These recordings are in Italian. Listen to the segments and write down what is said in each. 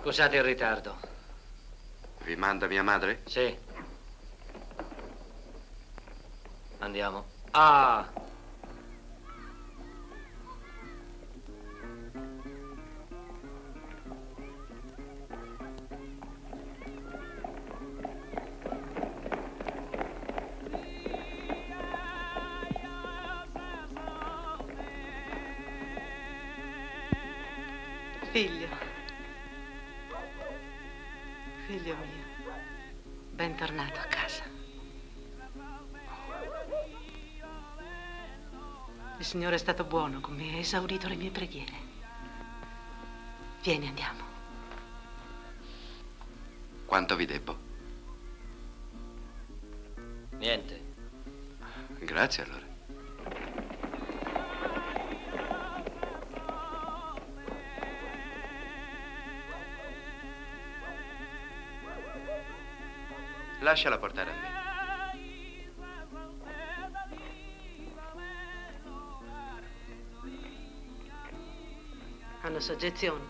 Scusate il ritardo. Vi manda mia madre? Sì. Andiamo. Ah! Figlio, figlio mio, bentornato a casa. Il Signore è stato buono con me, ha esaudito le mie preghiere. Vieni, andiamo. Quanto vi debbo? Niente. Grazie, allora. Lasciala portare a me. Hanno soggezione.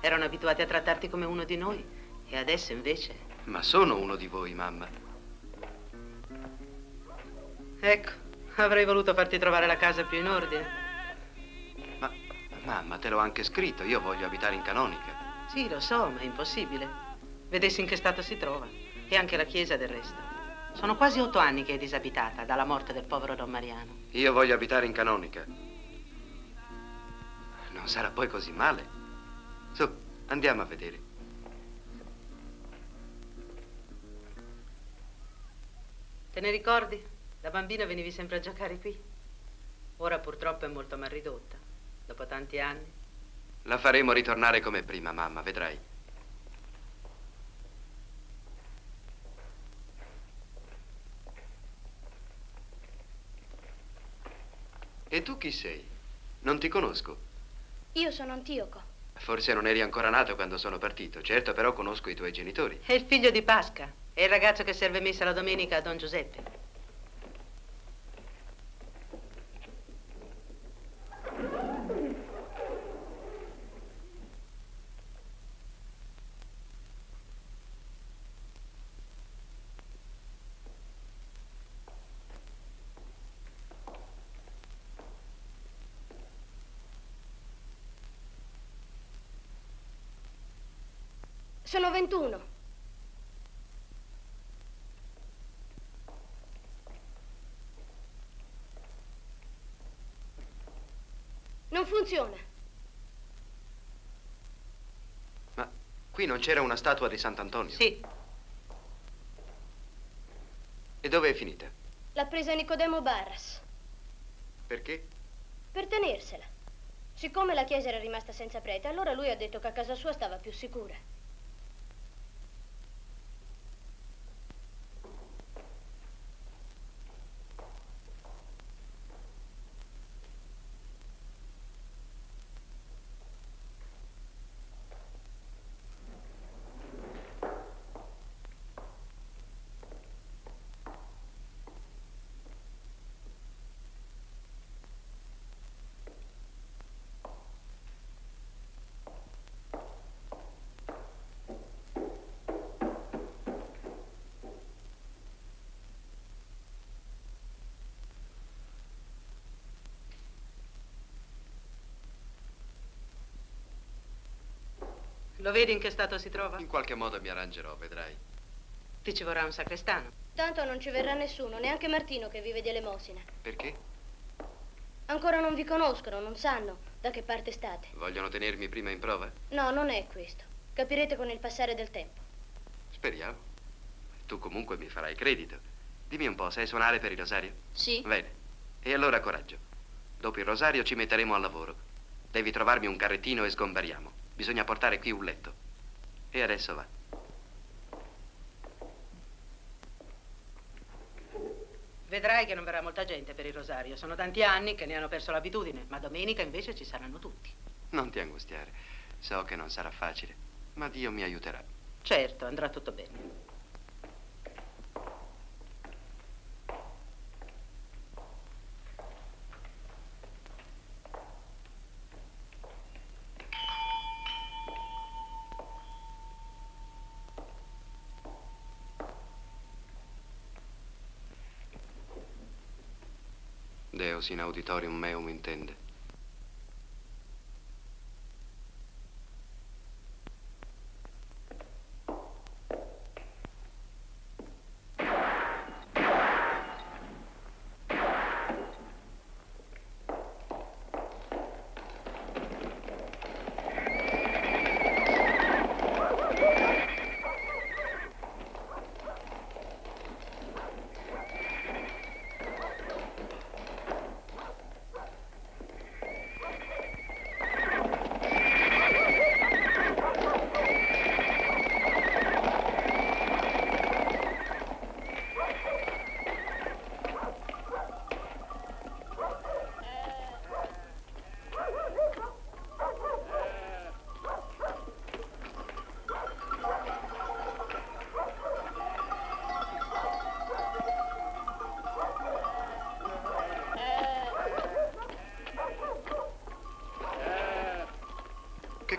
Erano abituati a trattarti come uno di noi e adesso invece... Ma sono uno di voi, mamma. Ecco, avrei voluto farti trovare la casa più in ordine. Ma, mamma, te l'ho anche scritto. Io voglio abitare in canonica. Sì, lo so, ma è impossibile. Vedessi in che stato si trova. E anche la chiesa del resto. Sono quasi 8 anni che è disabitata dalla morte del povero Don Mariano. Io voglio abitare in canonica. Non sarà poi così male. Su, andiamo a vedere. Te ne ricordi? Da bambina venivi sempre a giocare qui. Ora purtroppo è molto malridotta, dopo tanti anni. La faremo ritornare come prima, mamma, vedrai. E tu chi sei? Non ti conosco. Io sono Antioco. Forse non eri ancora nato quando sono partito. Certo, però conosco i tuoi genitori. È il figlio di Pasca. È il ragazzo che serve messa la domenica a Don Giuseppe. Sono 21. Non funziona. Ma qui non c'era una statua di Sant'Antonio? Sì. E dove è finita? L'ha presa Nicodemo Barras. Perché? Per tenersela. Siccome la chiesa era rimasta senza prete, allora lui ha detto che a casa sua stava più sicura. Lo vedi in che stato si trova? In qualche modo mi arrangerò, vedrai. Ti ci vorrà un sacrestano. Tanto non ci verrà nessuno, neanche Martino che vive di elemosina. Perché? Ancora non vi conoscono, non sanno da che parte state. Vogliono tenermi prima in prova? No, non è questo. Capirete con il passare del tempo. Speriamo. Tu comunque mi farai credito. Dimmi un po', sai suonare per il rosario? Sì. Bene. E allora coraggio. Dopo il rosario ci metteremo al lavoro. Devi trovarmi un carrettino e sgomberiamo. Bisogna portare qui un letto. E adesso va. Vedrai che non verrà molta gente per il rosario. Sono tanti anni che ne hanno perso l'abitudine, ma domenica invece ci saranno tutti. Non ti angustiare. So che non sarà facile, ma Dio mi aiuterà. Certo, andrà tutto bene. Deus in auditorium meum intende.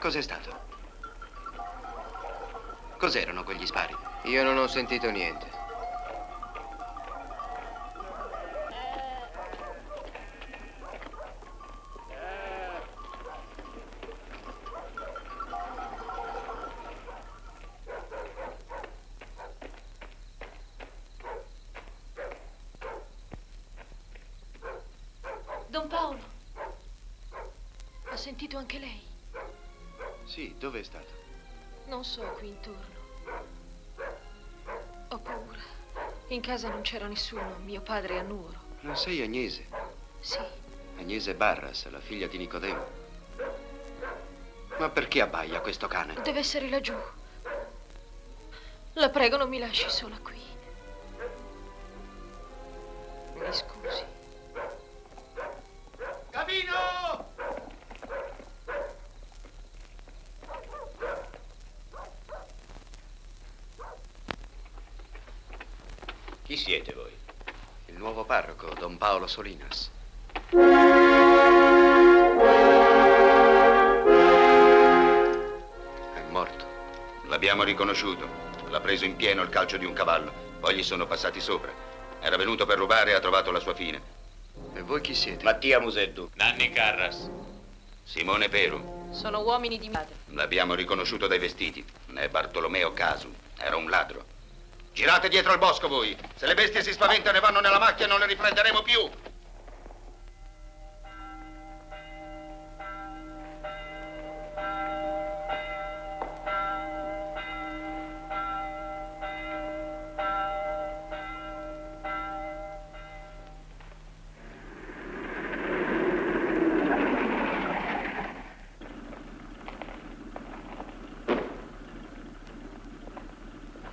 Cos'è stato? Cos'erano quegli spari? Io non ho sentito niente. Don Paolo, ha sentito anche lei? Sì, dove è stato? Non so, qui intorno. Ho paura. In casa non c'era nessuno, mio padre è a Nuoro. Non sei Agnese? Sì. Agnese Barras, la figlia di Nicodemo. Ma perché abbaia questo cane? Deve essere laggiù. La prego, non mi lasci sola qui. Mi scusi. Chi siete voi? Il nuovo parroco, Don Paolo Solinas. È morto. L'abbiamo riconosciuto. L'ha preso in pieno il calcio di un cavallo. Poi gli sono passati sopra. Era venuto per rubare e ha trovato la sua fine. E voi chi siete? Mattia Museddu. Nanni Carras. Simone Peru. Sono uomini di madre. L'abbiamo riconosciuto dai vestiti. È Bartolomeo Casu. Era un ladro. Girate dietro al bosco voi. Se le bestie si spaventano e vanno nella macchia non le riprenderemo più.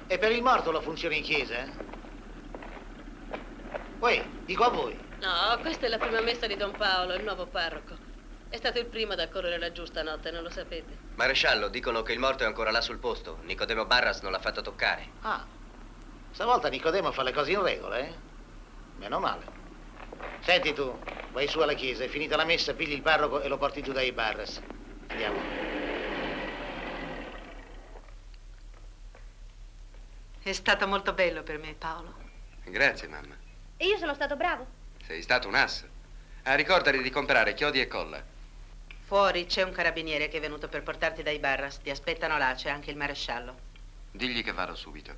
È per il morto la funzione in chiesa? Uè, dico a voi. No, questa è la prima messa di Don Paolo, il nuovo parroco. È stato il primo ad accorrere la giusta notte, non lo sapete. Maresciallo, dicono che il morto è ancora là sul posto. Nicodemo Barras non l'ha fatto toccare. Ah, stavolta Nicodemo fa le cose in regola, eh? Meno male. Senti tu, vai su alla chiesa, è finita la messa, pigli il parroco e lo porti giù dai Barras. Andiamo. È stato molto bello per me, Paolo. Grazie, mamma. E io sono stato bravo? Sei stato un asso. Ah, ricordati di comprare chiodi e colla. Fuori c'è un carabiniere che è venuto per portarti dai Barras. Ti aspettano là, c'è anche il maresciallo. Digli che vado subito.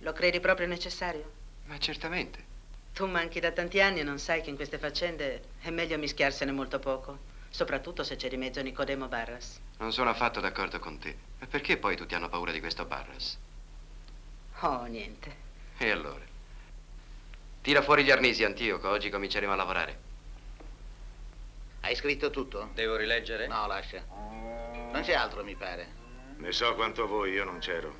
Lo credi proprio necessario? Ma certamente. Tu manchi da tanti anni e non sai che in queste faccende è meglio mischiarsene molto poco. Soprattutto se c'è di mezzo Nicodemo Barras. Non sono affatto d'accordo con te. Ma perché poi tutti hanno paura di questo Barras? Oh, niente. E allora? Tira fuori gli arnesi, Antioco. Oggi cominceremo a lavorare. Hai scritto tutto? Devo rileggere? No, lascia. Non c'è altro, mi pare. Ne so quanto voi, io non c'ero.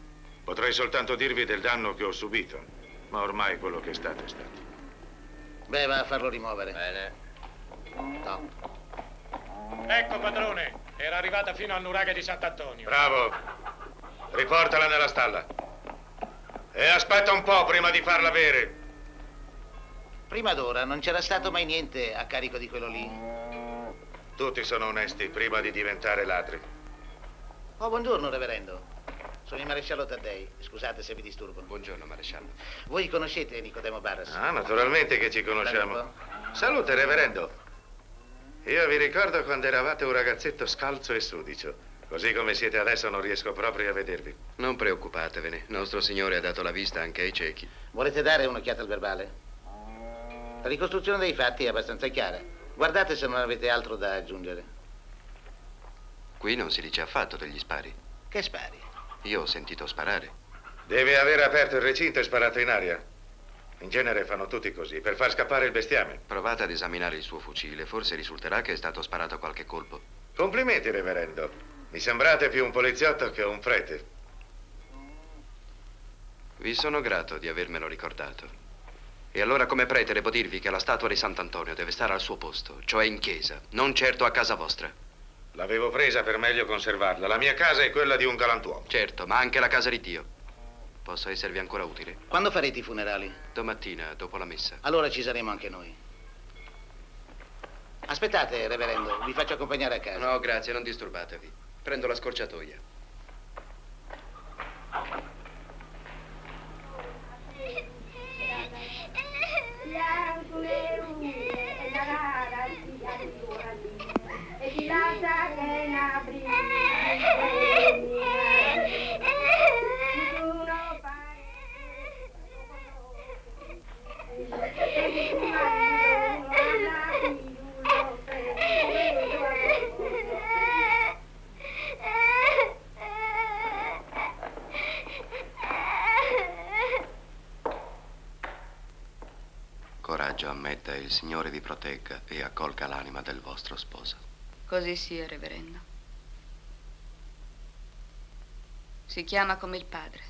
Potrei soltanto dirvi del danno che ho subito, ma ormai quello che è stato è stato. Beh, va a farlo rimuovere. Bene. No. Ecco, padrone. Era arrivata fino al nuraghe di Sant'Antonio. Bravo. Riportala nella stalla. E aspetta un po' prima di farla avere. Prima d'ora non c'era stato mai niente a carico di quello lì. Tutti sono onesti prima di diventare ladri. Oh, buongiorno, reverendo. Sono il maresciallo Taddei. Scusate se vi disturbo. Buongiorno, maresciallo. Voi conoscete Nicodemo Barras? Ah, naturalmente che ci conosciamo. Salute, reverendo. Io vi ricordo quando eravate un ragazzetto scalzo e sudicio. Così come siete adesso non riesco proprio a vedervi. Non preoccupatevene, nostro Signore ha dato la vista anche ai ciechi. Volete dare un'occhiata al verbale? La ricostruzione dei fatti è abbastanza chiara. Guardate se non avete altro da aggiungere. Qui non si dice affatto degli spari. Che spari? Io ho sentito sparare. Deve aver aperto il recinto e sparato in aria. In genere fanno tutti così, per far scappare il bestiame. Provate ad esaminare il suo fucile, forse risulterà che è stato sparato qualche colpo. Complimenti, reverendo. Mi sembrate più un poliziotto che un prete. Vi sono grato di avermelo ricordato. E allora come prete devo dirvi che la statua di Sant'Antonio deve stare al suo posto, cioè in chiesa, non certo a casa vostra. L'avevo presa per meglio conservarla. La mia casa è quella di un galantuomo. Certo, ma anche la casa di Dio. Posso esservi ancora utile? Quando farete i funerali? Domattina, dopo la messa. Allora ci saremo anche noi. Aspettate, reverendo, vi faccio accompagnare a casa. No, grazie, non disturbatevi. Prendo la scorciatoia. Coraggio, ammetta, e il Signore vi protegga e accolga l'anima del vostro sposo. Così sia, reverendo. Si chiama come il padre.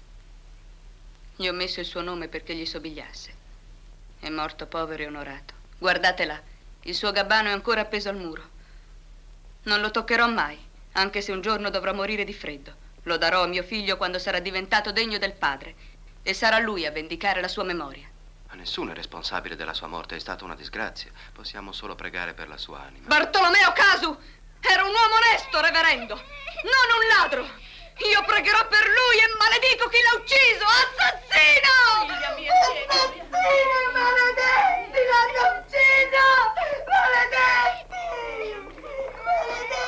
Gli ho messo il suo nome perché gli somigliasse. È morto povero e onorato. Guardate là, il suo gabbano è ancora appeso al muro. Non lo toccherò mai, anche se un giorno dovrò morire di freddo. Lo darò a mio figlio quando sarà diventato degno del padre e sarà lui a vendicare la sua memoria. Ma nessuno è responsabile della sua morte, è stata una disgrazia. Possiamo solo pregare per la sua anima. Bartolomeo Casu era un uomo onesto, reverendo, non un ladro. Io pregherò per lui e maledico chi l'ha ucciso. Assassino! Assassino, maledetti, l'hanno ucciso! Maledetti! Maledetti!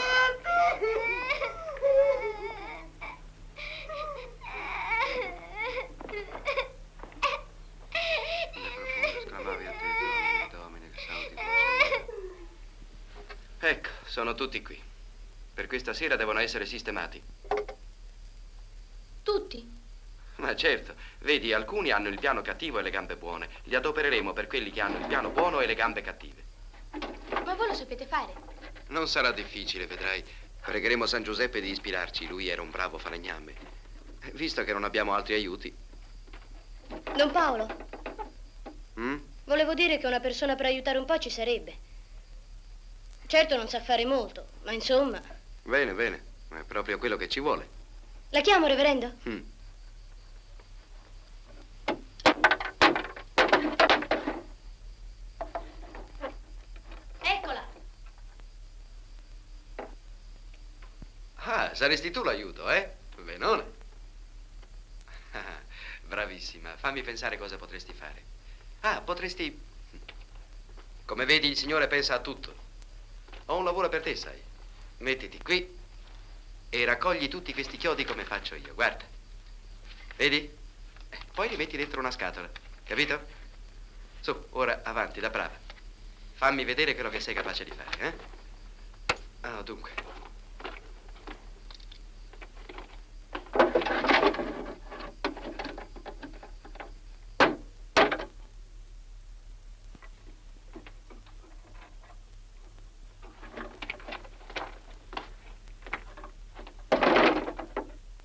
Ecco, sono tutti qui. Per questa sera devono essere sistemati. Tutti? Ma certo. Vedi, alcuni hanno il piano cattivo e le gambe buone. Li adopereremo per quelli che hanno il piano buono e le gambe cattive. Ma voi lo sapete fare? Non sarà difficile, vedrai. Pregheremo San Giuseppe di ispirarci. Lui era un bravo falegname. Visto che non abbiamo altri aiuti. Don Paolo. Volevo dire che una persona per aiutare un po' ci sarebbe. Certo non sa fare molto, ma insomma... Bene, bene. Ma è proprio quello che ci vuole. La chiamo, reverendo? Eccola. Ah, saresti tu l'aiuto, eh? Benone. Bravissima. Fammi pensare cosa potresti fare. Ah, potresti... Come vedi, il Signore pensa a tutto. Ho un lavoro per te, sai. Mettiti qui e raccogli tutti questi chiodi come faccio io, guarda. Vedi? Poi li metti dentro una scatola, capito? Su, ora avanti, da brava. Fammi vedere quello che sei capace di fare, eh? Ah, dunque.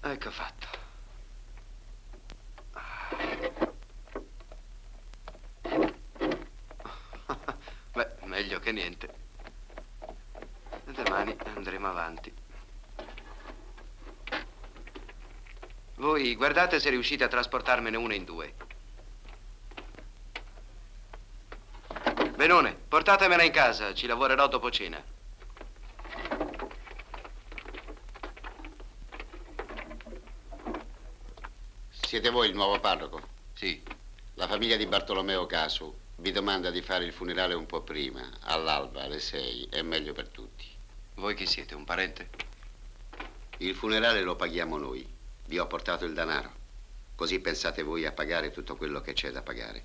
Ecco fatto. Beh, meglio che niente. Domani andremo avanti. Voi guardate se riuscite a trasportarmene una in due. Benone, portatemela in casa, ci lavorerò dopo cena. Siete voi il nuovo parroco? Sì. La famiglia di Bartolomeo Casu vi domanda di fare il funerale un po' prima, all'alba, alle 6, è meglio per tutti. Voi chi siete, un parente? Il funerale lo paghiamo noi. Vi ho portato il denaro. Così pensate voi a pagare tutto quello che c'è da pagare.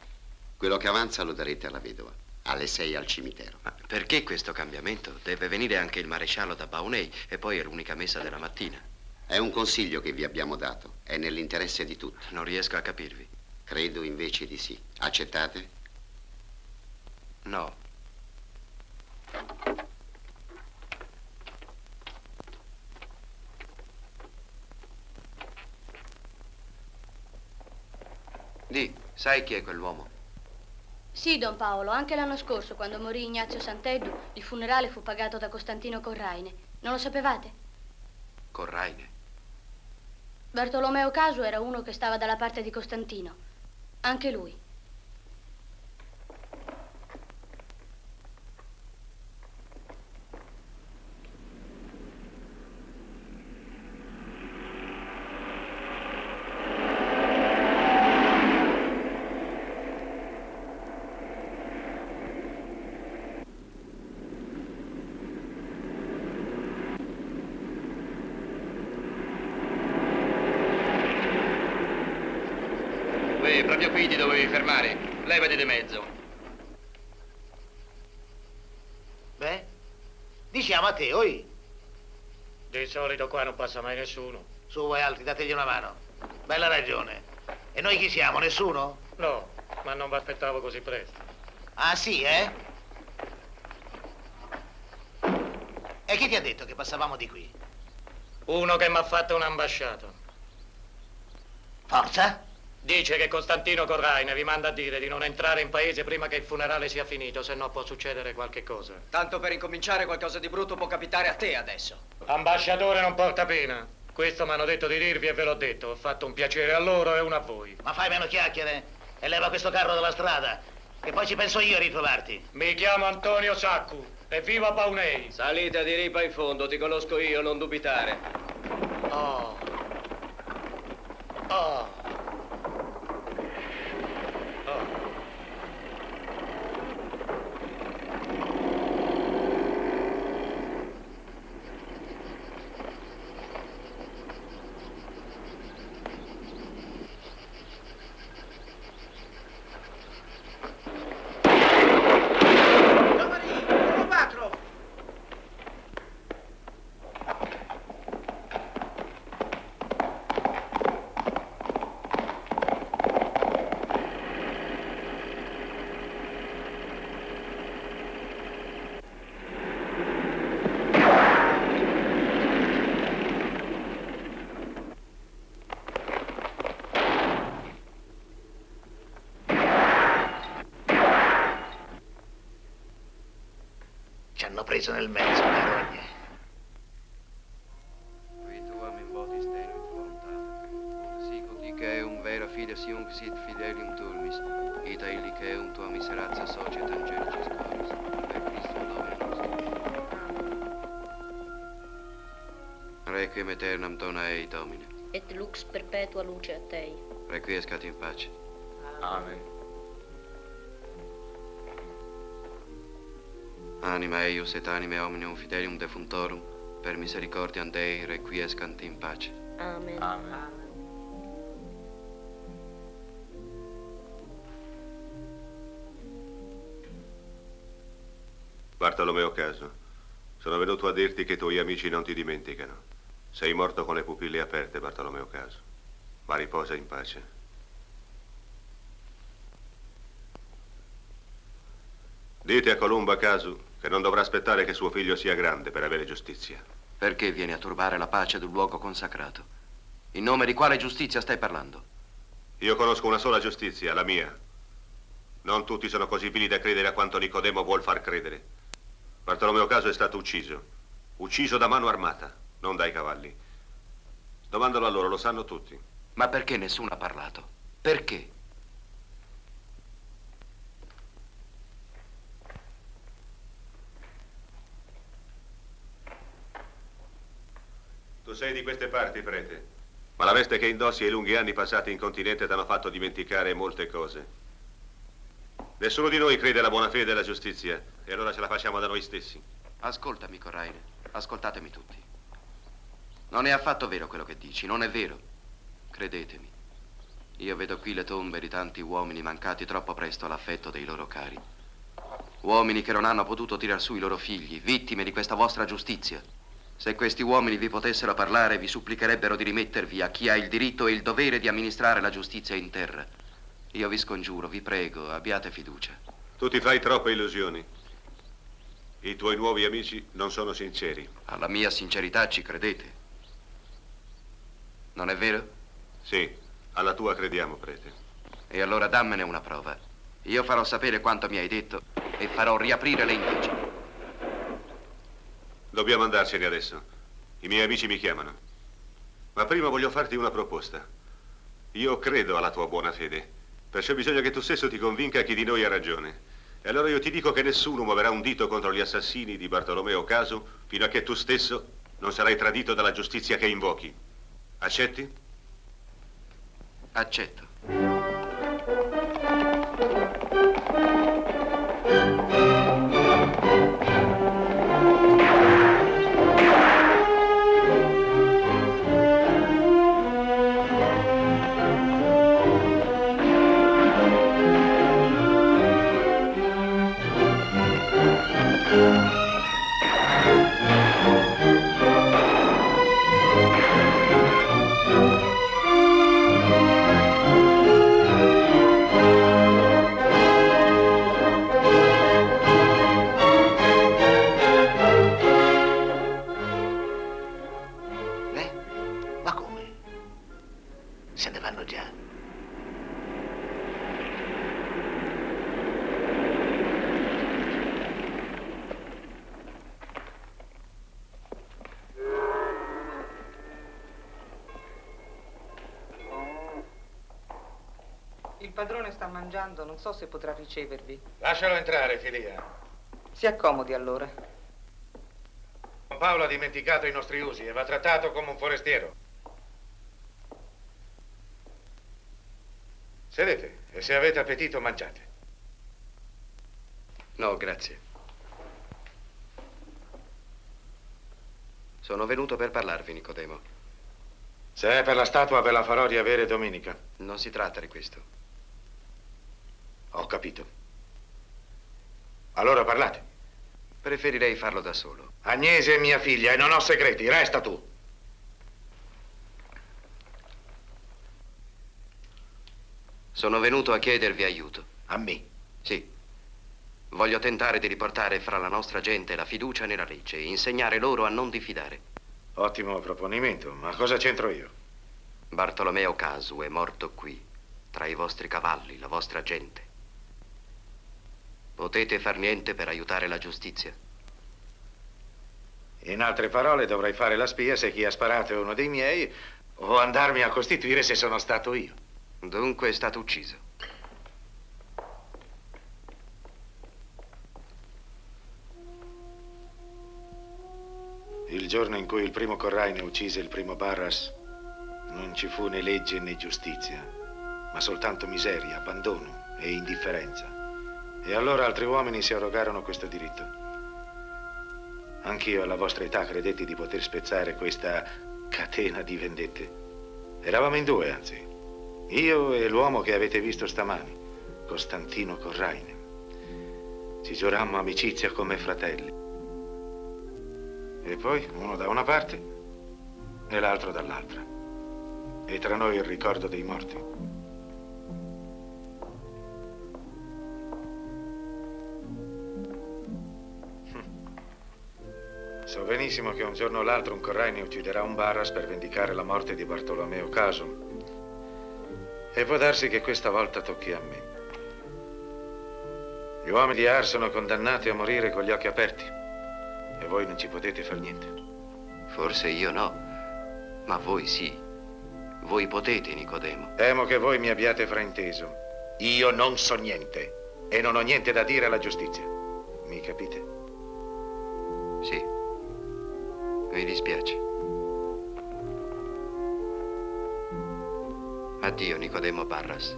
Quello che avanza lo darete alla vedova. Alle 6 al cimitero. Ma perché questo cambiamento? Deve venire anche il maresciallo da Baunei e poi è l'unica messa della mattina. È un consiglio che vi abbiamo dato. È nell'interesse di tutti. Non riesco a capirvi. Credo invece di sì. Accettate? No. Di, sai chi è quell'uomo? Sì, Don Paolo, anche l'anno scorso, quando morì Ignazio Santeddu, il funerale fu pagato da Costantino Corraine. Non lo sapevate? Corraine? Bartolomeo Casu era uno che stava dalla parte di Costantino. Anche lui. Proprio qui ti dovevi fermare, levati di mezzo. Beh, diciamo a te, oi. Di solito qua non passa mai nessuno. Su, voi altri, dategli una mano. Bella ragione. E noi chi siamo, nessuno? No, ma non mi aspettavo così presto. Ah, sì, eh? E chi ti ha detto che passavamo di qui? Uno che mi ha fatto un'ambasciata. Forza? Dice che Costantino Corraine vi manda a dire di non entrare in paese prima che il funerale sia finito, se no può succedere qualche cosa. Tanto per incominciare, qualcosa di brutto può capitare a te adesso. Ambasciatore non porta pena. Questo mi hanno detto di dirvi e ve l'ho detto. Ho fatto un piacere a loro e uno a voi. Ma fai meno chiacchiere e leva questo carro dalla strada, che poi ci penso io a ritrovarti. Mi chiamo Antonio Saccu e vivo a Baunei. Salite di ripa in fondo, ti conosco io, non dubitare. Oh. Oh. Hanno preso nel mezzo, carogne. Qui tuam in votis tenuit voluntate. Sic ut Iceum vera fides iunc sit fidelium turmis, ita il Iceum tua miserazza societ angelicis coris, per Cristo nome nostro. Requiem aeternam dona ei, Domine. Et lux perpetua luce a Tei. Requiescat in pace. Amen. Anima eius et anime omnium fidelium defuntorum, per misericordiam Dei requiescant in pace. Amen. Amen. Bartolomeo Casu, sono venuto a dirti che i tuoi amici non ti dimenticano. Sei morto con le pupille aperte, Bartolomeo Casu, ma riposa in pace. Dite a Columba Casu che non dovrà aspettare che suo figlio sia grande per avere giustizia. Perché vieni a turbare la pace d'un luogo consacrato? In nome di quale giustizia stai parlando? Io conosco una sola giustizia, la mia. Non tutti sono così vili da credere a quanto Nicodemo vuol far credere. Bartolomeo Casu è stato ucciso. Ucciso da mano armata, non dai cavalli. Domandalo a loro, lo sanno tutti. Ma perché nessuno ha parlato? Perché? Tu sei di queste parti, prete. Ma la veste che indossi e i lunghi anni passati in continente t'hanno fatto dimenticare molte cose. Nessuno di noi crede alla buona fede e alla giustizia, e allora ce la facciamo da noi stessi. Ascoltami, Corraine, ascoltatemi tutti. Non è affatto vero quello che dici, non è vero. Credetemi, io vedo qui le tombe di tanti uomini mancati troppo presto all'affetto dei loro cari. Uomini che non hanno potuto tirar su i loro figli, vittime di questa vostra giustizia. Se questi uomini vi potessero parlare, vi supplicherebbero di rimettervi a chi ha il diritto e il dovere di amministrare la giustizia in terra. Io vi scongiuro, vi prego, abbiate fiducia. Tu ti fai troppe illusioni. I tuoi nuovi amici non sono sinceri. Alla mia sincerità ci credete. Non è vero? Sì, alla tua crediamo, prete. E allora dammene una prova. Io farò sapere quanto mi hai detto e farò riaprire le indagini. Dobbiamo andarsene adesso. I miei amici mi chiamano. Ma prima voglio farti una proposta. Io credo alla tua buona fede. Perciò bisogna che tu stesso ti convinca chi di noi ha ragione. E allora io ti dico che nessuno muoverà un dito contro gli assassini di Bartolomeo Casu fino a che tu stesso non sarai tradito dalla giustizia che invochi. Accetti? Accetto. Il padrone sta mangiando, non so se potrà ricevervi. Lascialo entrare, Filia. Si accomodi allora. Don Paolo ha dimenticato i nostri usi e va trattato come un forestiero. Sedete e se avete appetito mangiate. No, grazie. Sono venuto per parlarvi, Nicodemo. Se è per la statua ve la farò riavere domenica. Non si tratta di questo. Ho capito. Allora parlate. Preferirei farlo da solo. Agnese è mia figlia e non ho segreti. Resta tu. Sono venuto a chiedervi aiuto. A me? Sì. Voglio tentare di riportare fra la nostra gente la fiducia nella legge e insegnare loro a non diffidare. Ottimo proponimento, ma cosa c'entro io? Bartolomeo Casu è morto qui, tra i vostri cavalli, la vostra gente. Potete far niente per aiutare la giustizia? In altre parole, dovrei fare la spia se chi ha sparato è uno dei miei o andarmi a costituire se sono stato io. Dunque è stato ucciso. Il giorno in cui il primo Corraine uccise il primo Barras non ci fu né legge né giustizia, ma soltanto miseria, abbandono e indifferenza. E allora altri uomini si arrogarono questo diritto. Anch'io alla vostra età credetti di poter spezzare questa catena di vendette. Eravamo in due, anzi. Io e l'uomo che avete visto stamani, Costantino Corraine. Ci giurammo amicizia come fratelli. E poi uno da una parte e l'altro dall'altra. E tra noi il ricordo dei morti. So benissimo che un giorno o l'altro un Corraine ucciderà un Barras per vendicare la morte di Bartolomeo Casu. E può darsi che questa volta tocchi a me. Gli uomini di Ars sono condannati a morire con gli occhi aperti. E voi non ci potete far niente. Forse io no, ma voi sì. Voi potete, Nicodemo. Temo che voi mi abbiate frainteso. Io non so niente. E non ho niente da dire alla giustizia. Mi capite? Sì. Mi dispiace. Addio, Nicodemo Barras.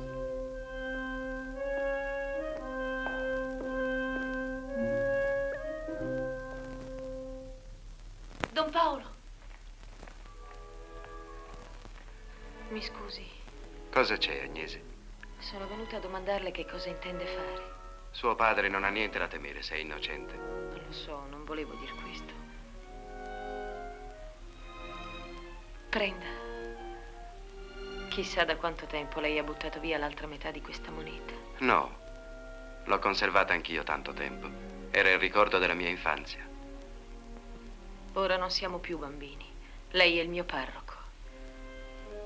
Don Paolo. Mi scusi. Cosa c'è, Agnese? Sono venuta a domandarle che cosa intende fare. Suo padre non ha niente da temere, sei innocente. Lo so, non volevo dir questo. Prenda. Chissà da quanto tempo lei ha buttato via l'altra metà di questa moneta. No, l'ho conservata anch'io tanto tempo. Era il ricordo della mia infanzia. Ora non siamo più bambini. Lei è il mio parroco.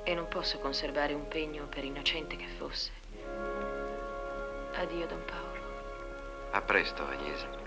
E non posso conservare un pegno per innocente che fosse. Addio, Don Paolo. A presto, Agnese.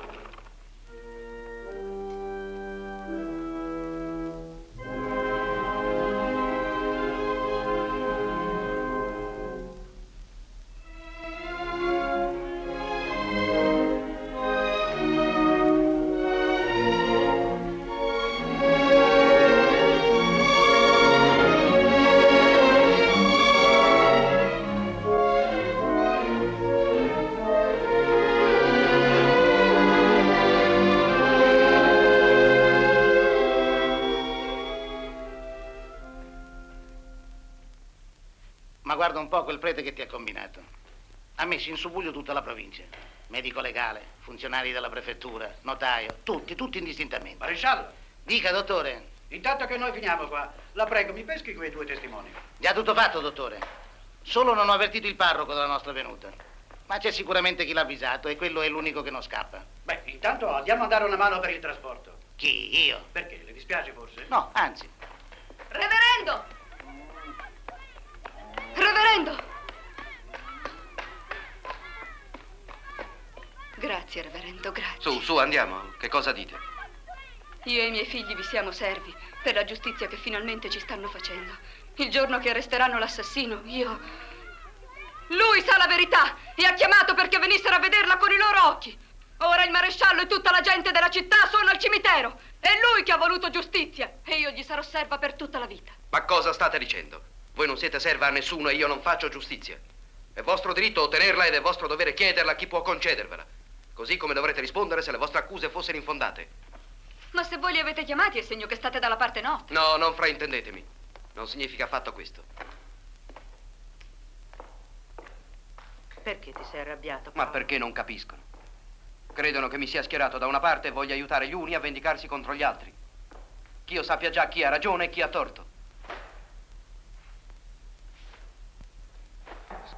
Guarda un po' quel prete che ti ha combinato. Ha messo in subbuglio tutta la provincia. Medico legale, funzionari della prefettura, notaio, tutti indistintamente. Maresciallo! Dica, dottore. Intanto che noi finiamo qua, la prego, mi peschi quei due testimoni. Già tutto fatto, dottore. Solo non ho avvertito il parroco della nostra venuta. Ma c'è sicuramente chi l'ha avvisato e quello è l'unico che non scappa. Beh, intanto andiamo a dare una mano per il trasporto. Chi? Io? Perché? Le dispiace forse? No, anzi. Reverendo! Reverendo! Grazie, Reverendo, grazie. Su, andiamo. Che cosa dite? Io e i miei figli vi siamo servi per la giustizia che finalmente ci stanno facendo. Il giorno che arresteranno l'assassino, io... Lui sa la verità e ha chiamato perché venissero a vederla con i loro occhi. Ora il maresciallo e tutta la gente della città sono al cimitero. È lui che ha voluto giustizia e io gli sarò serva per tutta la vita. Ma cosa state dicendo? Voi non siete serva a nessuno e io non faccio giustizia. È vostro diritto ottenerla ed è vostro dovere chiederla a chi può concedervela. Così come dovrete rispondere se le vostre accuse fossero infondate. Ma se voi li avete chiamati è segno che state dalla parte nostra. No, non fraintendetemi. Non significa affatto questo. Perché ti sei arrabbiato? Ma perché non capiscono. Credono che mi sia schierato da una parte e voglia aiutare gli uni a vendicarsi contro gli altri. Che io sappia già chi ha ragione e chi ha torto.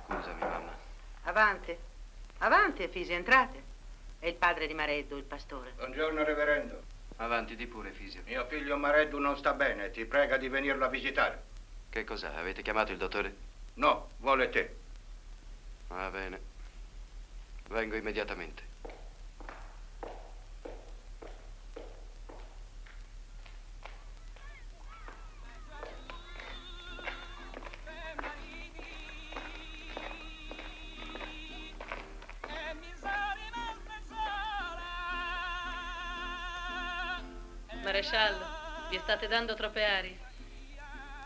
Scusami, mamma. Avanti, Efisio, entrate. È il padre di Mareddu, il pastore. Buongiorno, reverendo. Avanti, di pure, Efisio. Mio figlio Mareddu non sta bene, ti prega di venirlo a visitare. Che cos'ha? Avete chiamato il dottore? No, vuole te. Va bene. Vengo immediatamente. Maresciallo, vi state dando troppe arie.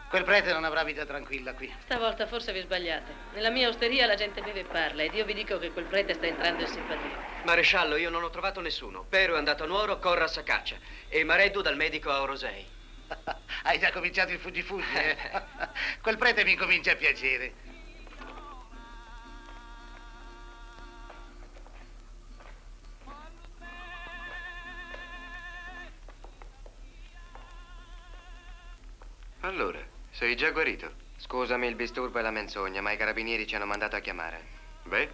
Quel prete non avrà vita tranquilla qui. Stavolta forse vi sbagliate. Nella mia osteria la gente beve e parla ed io vi dico che quel prete sta entrando in simpatia. Maresciallo, io non ho trovato nessuno. Peru è andato a Nuoro, Corra a Sacaccia e Mareddu dal medico a Orosei. Hai già cominciato il fuggi-fuggi, eh? Quel prete mi comincia a piacere. Allora, sei già guarito? Scusami il disturbo e la menzogna, ma i carabinieri ci hanno mandato a chiamare. Beh?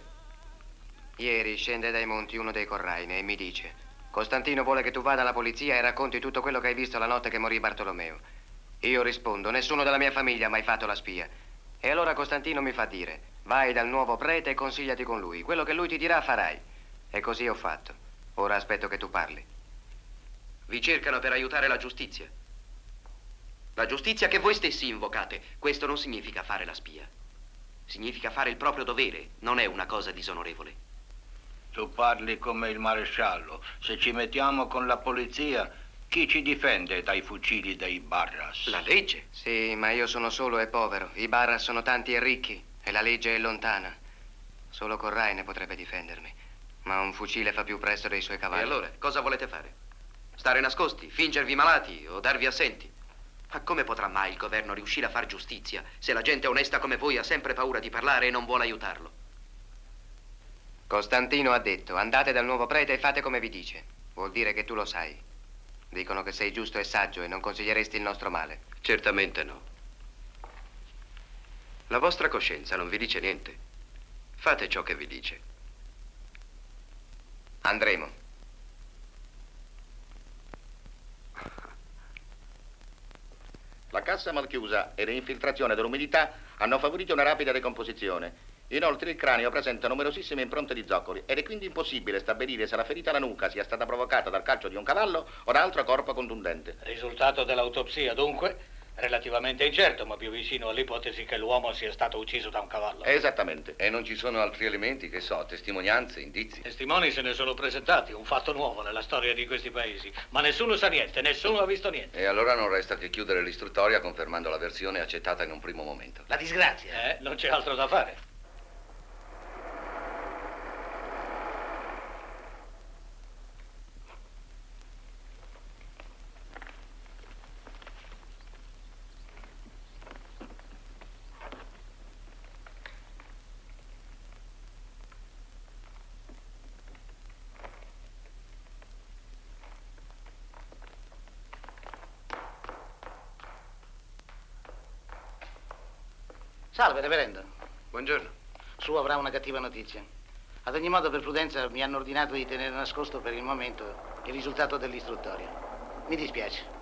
Ieri scende dai monti uno dei Corraine e mi dice: Costantino vuole che tu vada alla polizia e racconti tutto quello che hai visto la notte che morì Bartolomeo. Io rispondo: nessuno della mia famiglia ha mai fatto la spia. E allora Costantino mi fa dire: vai dal nuovo prete e consigliati con lui. Quello che lui ti dirà farai. E così ho fatto. Ora aspetto che tu parli. Vi cercano per aiutare la giustizia. La giustizia che voi stessi invocate, questo non significa fare la spia. Significa fare il proprio dovere, non è una cosa disonorevole. Tu parli come il maresciallo. Se ci mettiamo con la polizia, Chi ci difende dai fucili dei Barras? La legge. Sì, ma io sono solo e povero. I Barras sono tanti e ricchi e la legge è lontana. Solo Corraine potrebbe difendermi, ma un fucile fa più presto dei suoi cavalli. E allora, cosa volete fare? Stare nascosti, fingervi malati o darvi assenti? Ma come potrà mai il governo riuscire a far giustizia se la gente onesta come voi ha sempre paura di parlare e non vuole aiutarlo? Costantino ha detto, andate dal nuovo prete e fate come vi dice. Vuol dire che tu lo sai. Dicono che sei giusto e saggio e non consiglieresti il nostro male. Certamente no. La vostra coscienza non vi dice niente. Fate ciò che vi dice. Andremo. La cassa malchiusa e l'infiltrazione dell'umidità hanno favorito una rapida decomposizione. Inoltre il cranio presenta numerosissime impronte di zoccoli ed è quindi impossibile stabilire se la ferita alla nuca sia stata provocata dal calcio di un cavallo o da altro corpo contundente. Risultato dell'autopsia, dunque, relativamente incerto, ma più vicino all'ipotesi che l'uomo sia stato ucciso da un cavallo. Esattamente. E non ci sono altri elementi, che so, testimonianze, indizi? Testimoni se ne sono presentati, un fatto nuovo nella storia di questi paesi, ma nessuno sa niente, nessuno ha visto niente. E allora non resta che chiudere l'istruttoria confermando la versione accettata in un primo momento. La disgrazia. Non c'è altro da fare. Salve, reverendo. Buongiorno. Su avrà una cattiva notizia. Ad ogni modo, per prudenza, mi hanno ordinato di tenere nascosto per il momento il risultato dell'istruttoria. Mi dispiace.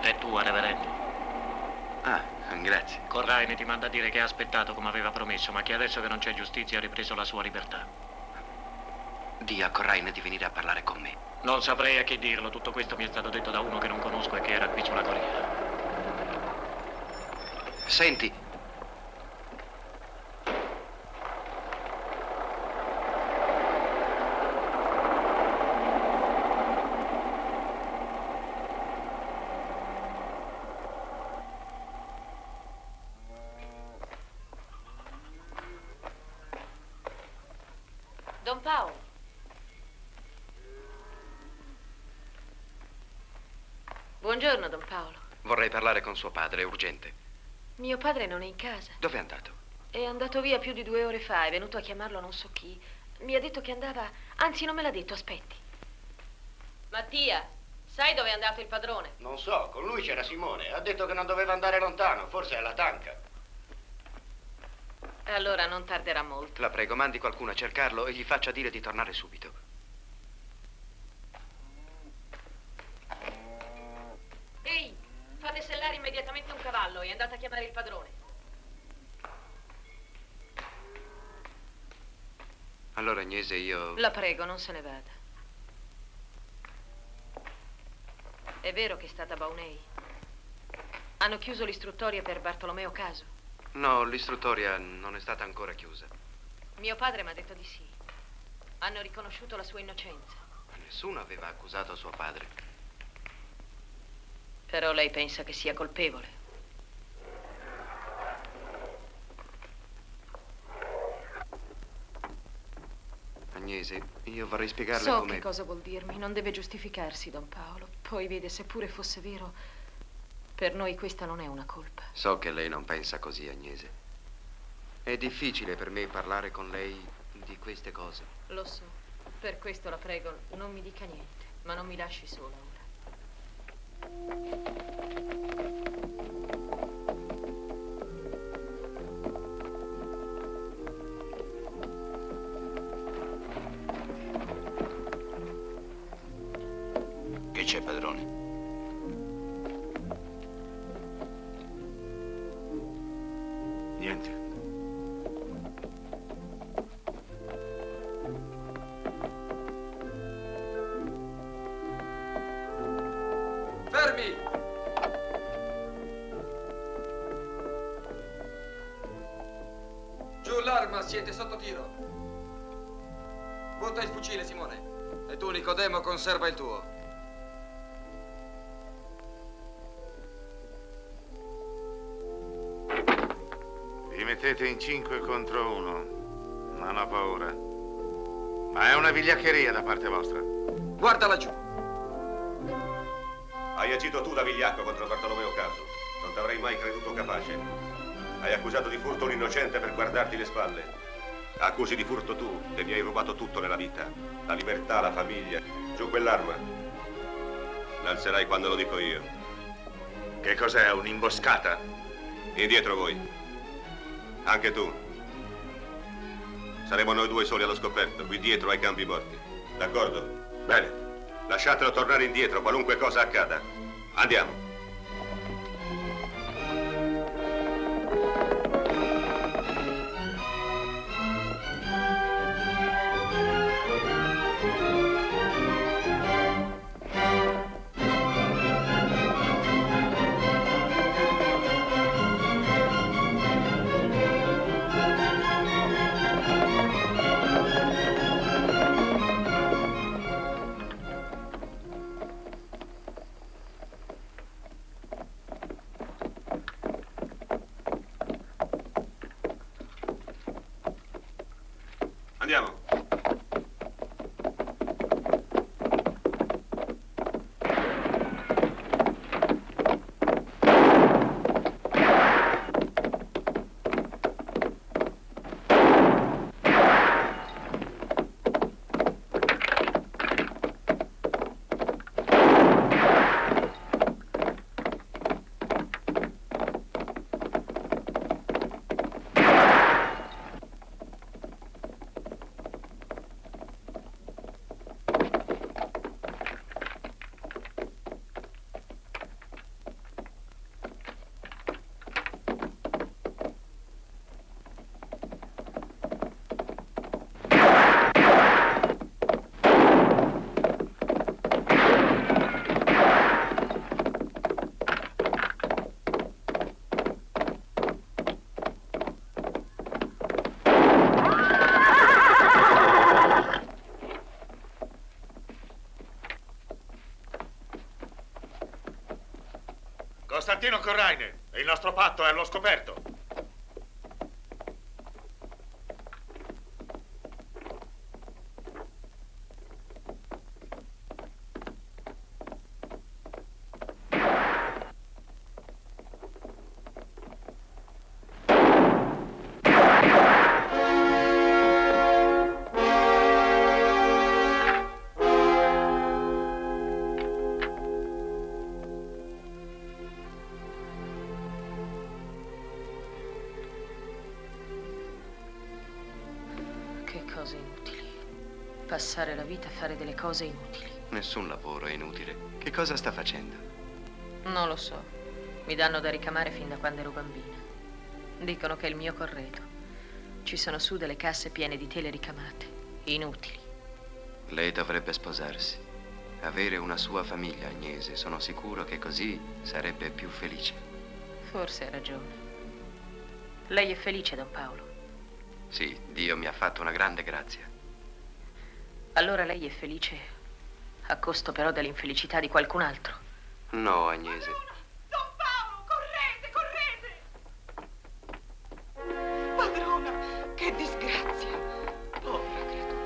È tua, reverendo. Ah, grazie. Corraine ti manda a dire che ha aspettato come aveva promesso, ma che adesso che non c'è giustizia ha ripreso la sua libertà. Dì a Corraine di venire a parlare con me. Non saprei a chi dirlo, tutto questo mi è stato detto da uno che non conosco e che era qui sulla corriera. Senti. Buongiorno, Don Paolo. Vorrei parlare con suo padre, è urgente. Mio padre non è in casa. Dove è andato? È andato via più di 2 ore fa, è venuto a chiamarlo non so chi. Mi ha detto che andava... Anzi, non me l'ha detto, aspetti. Mattia, sai dove è andato il padrone? Non so, con lui c'era Simone. Ha detto che non doveva andare lontano, forse è alla tanca. Allora non tarderà molto. La prego, mandi qualcuno a cercarlo e gli faccia dire di tornare subito. È andata a chiamare il padrone. Allora, Agnese, io... La prego, non se ne vada. È vero che è stata Baunei? Hanno chiuso l'istruttoria per Bartolomeo Casu? No, l'istruttoria non è stata ancora chiusa. Mio padre mi ha detto di sì. Hanno riconosciuto la sua innocenza. Ma nessuno aveva accusato suo padre. Però lei pensa che sia colpevole? Agnese, io vorrei spiegarle come... So che cosa vuol dirmi, non deve giustificarsi, Don Paolo. Poi vede, seppure fosse vero, per noi questa non è una colpa. So che lei non pensa così, Agnese. È difficile per me parlare con lei di queste cose. Lo so, per questo la prego, non mi dica niente. ma non mi lasci sola ora. Che c'è, padrone? Niente. Fermi! Giù l'arma, siete sotto tiro. Butta il fucile, Simone. E tu, Nicodemo, conserva il tuo. Siete in 5 contro 1, non ho paura. Ma è una vigliaccheria da parte vostra. Guarda laggiù. Hai agito tu da vigliacco contro Bartolomeo Casu. Non t'avrei mai creduto capace. Hai accusato di furto un innocente per guardarti le spalle. Accusi di furto tu che mi hai rubato tutto nella vita. La libertà, la famiglia. Giù quell'arma. L'alzerai quando lo dico io. Che cos'è, un'imboscata? Indietro voi. Anche tu. Saremo noi due soli allo scoperto, qui dietro ai campi morti. D'accordo? Bene. Lasciatelo tornare indietro, qualunque cosa accada. Andiamo. Costantino Corraine, il nostro patto è allo scoperto. Passare la vita a fare delle cose inutili. Nessun lavoro è inutile. Che cosa sta facendo? Non lo so. Mi danno da ricamare fin da quando ero bambina. Dicono che è il mio corredo. Ci sono su delle casse piene di tele ricamate. Inutili. Lei dovrebbe sposarsi. Avere una sua famiglia, Agnese. Sono sicuro che così sarebbe più felice. Forse ha ragione. Lei è felice, Don Paolo? Sì, Dio mi ha fatto una grande grazia. Allora lei è felice, a costo però dell'infelicità di qualcun altro? No, Agnese. Don Paolo, correte! Padrona, che disgrazia! Povera creatura.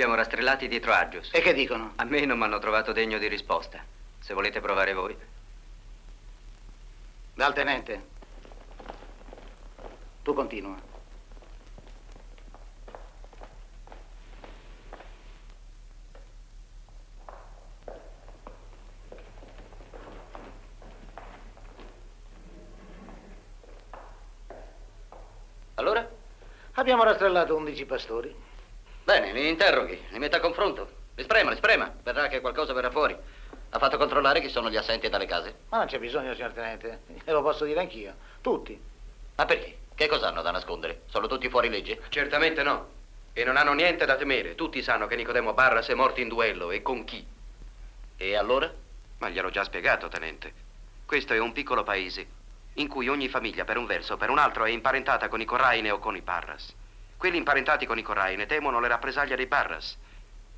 abbiamo rastrellati dietro Aggius. E che dicono? A me non mi hanno trovato degno di risposta. Se volete provare voi. Dal tenente. Tu continua. Allora? Abbiamo rastrellato 11 pastori. Bene, li interroghi, li metta a confronto. Li sprema. Vedrà che qualcosa verrà fuori. Ha fatto controllare chi sono gli assenti dalle case? Ma non c'è bisogno, signor tenente. Glielo posso dire anch'io. Tutti. Ma perché? Che cos'hanno da nascondere? Sono tutti fuori legge? Certamente no. E non hanno niente da temere. Tutti sanno che Nicodemo Barras è morto in duello. E con chi? E allora? Ma gliel'ho già spiegato, tenente. Questo è un piccolo paese in cui ogni famiglia, per un verso o per un altro, è imparentata con i Corraine o con i Barras. Quelli imparentati con i Corraine temono le rappresaglie dei Barras.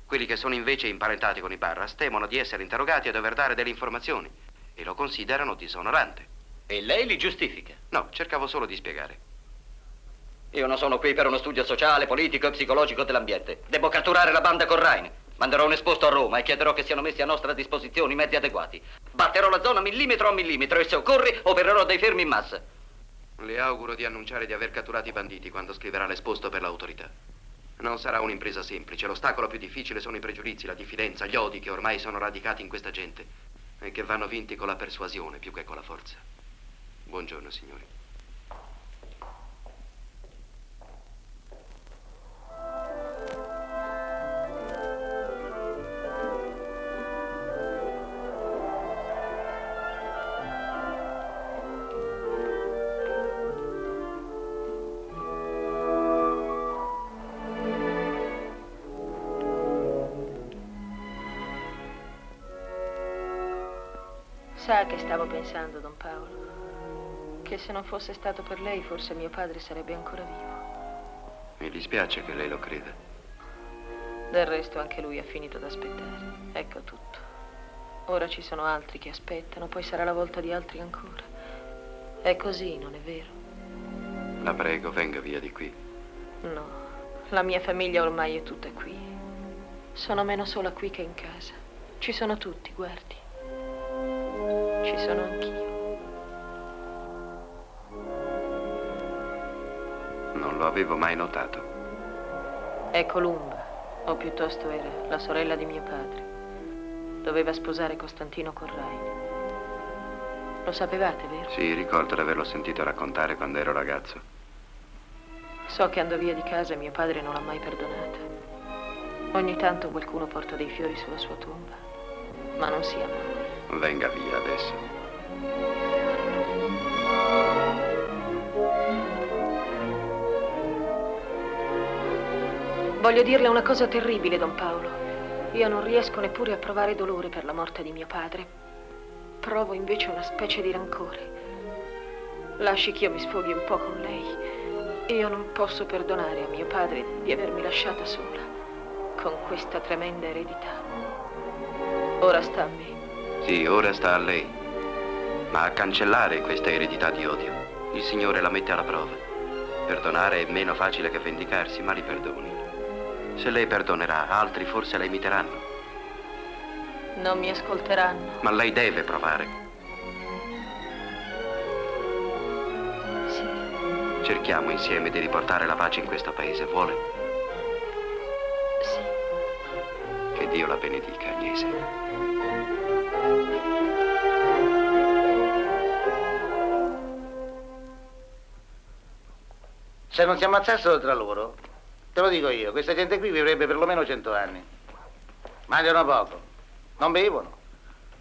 Quelli che sono invece imparentati con i Barras temono di essere interrogati e dover dare delle informazioni e lo considerano disonorante. E lei li giustifica? No, cercavo solo di spiegare. Io non sono qui per uno studio sociale, politico e psicologico dell'ambiente. Devo catturare la banda Corraine. Manderò un esposto a Roma e chiederò che siano messi a nostra disposizione i mezzi adeguati. Batterò la zona millimetro a millimetro e se occorre opererò dei fermi in massa. Le auguro di annunciare di aver catturato i banditi quando scriverà l'esposto per l'autorità. Non sarà un'impresa semplice. L'ostacolo più difficile sono i pregiudizi, la diffidenza, gli odi che ormai sono radicati in questa gente e che vanno vinti con la persuasione più che con la forza. Buongiorno, signori. Sa che stavo pensando, Don Paolo? Che se non fosse stato per lei, forse mio padre sarebbe ancora vivo. Mi dispiace che lei lo creda. Del resto anche lui ha finito d'aspettare. Ecco tutto. Ora ci sono altri che aspettano, poi sarà la volta di altri ancora. È così, non è vero? La prego, venga via di qui. No, la mia famiglia ormai è tutta qui. Sono meno sola qui che in casa. Ci sono tutti, guardi. Ci sono anch'io. Non lo avevo mai notato. È Columba, o piuttosto era la sorella di mio padre. Doveva sposare Costantino Corraine. Lo sapevate, vero? Sì, ricordo di averlo sentito raccontare quando ero ragazzo. So che andò via di casa e mio padre non l'ha mai perdonata. Ogni tanto qualcuno porta dei fiori sulla sua tomba, ma non si ama. Venga via adesso. Voglio dirle una cosa terribile, Don Paolo. Io non riesco neppure a provare dolore per la morte di mio padre. Provo invece una specie di rancore. Lasci che io mi sfoghi un po' con lei. Io non posso perdonare a mio padre di avermi lasciata sola con questa tremenda eredità. Ora sta a me. Sì, ora sta a lei. Ma a cancellare questa eredità di odio, il Signore la mette alla prova. Perdonare è meno facile che vendicarsi, ma li perdoni. Se lei perdonerà, altri forse la imiteranno. Non mi ascolteranno. Ma lei deve provare. Sì. Cerchiamo insieme di riportare la pace in questo paese, vuole? Sì. Che Dio la benedica, Agnese. Se non si ammazzassero tra loro, te lo dico io, questa gente qui vivrebbe perlomeno 100 anni. Mangiano poco, non bevono.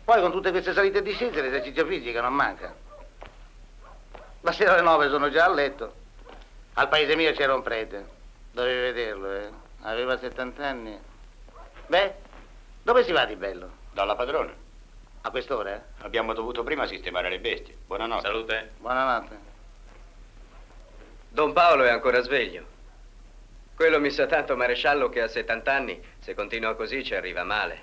Poi con tutte queste salite e discese l'esercizio fisico non manca. La sera alle 9 sono già a letto. Al paese mio c'era un prete. Dovevi vederlo, eh? Aveva 70 anni. Beh, dove si va di bello? Dalla padrona. A quest'ora? Abbiamo dovuto prima sistemare le bestie. Buonanotte. Salute. Buonanotte. Don Paolo è ancora sveglio. Quello mi sa tanto maresciallo che a 70 anni, se continua così, ci arriva male.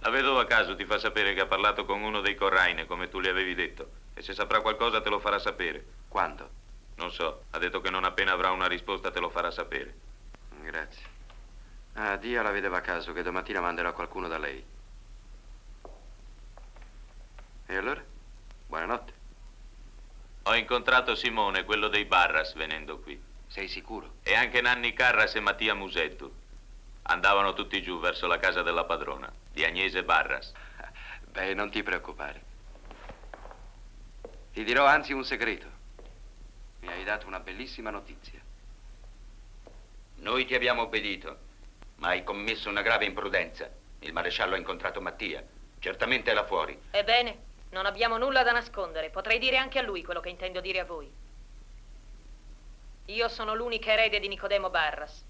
La vedova Casu ti fa sapere che ha parlato con uno dei Corraine, come tu le avevi detto, e se saprà qualcosa te lo farà sapere. Quando? Non so, ha detto che non appena avrà una risposta te lo farà sapere. Grazie. Ah, dia alla vedeva Casu che domattina manderà qualcuno da lei. E allora? Buonanotte. Ho incontrato Simone, quello dei Barras, venendo qui. Sei sicuro? E anche Nanni Carras e Mattia Museddu. Andavano tutti giù verso la casa della padrona, di Agnese Barras. Beh, non ti preoccupare. Ti dirò anzi un segreto. Mi hai dato una bellissima notizia. Noi ti abbiamo obbedito, ma hai commesso una grave imprudenza. Il maresciallo ha incontrato Mattia. Certamente è là fuori. Ebbene, non abbiamo nulla da nascondere. Potrei dire anche a lui quello che intendo dire a voi. Io sono l'unica erede di Nicodemo Barras.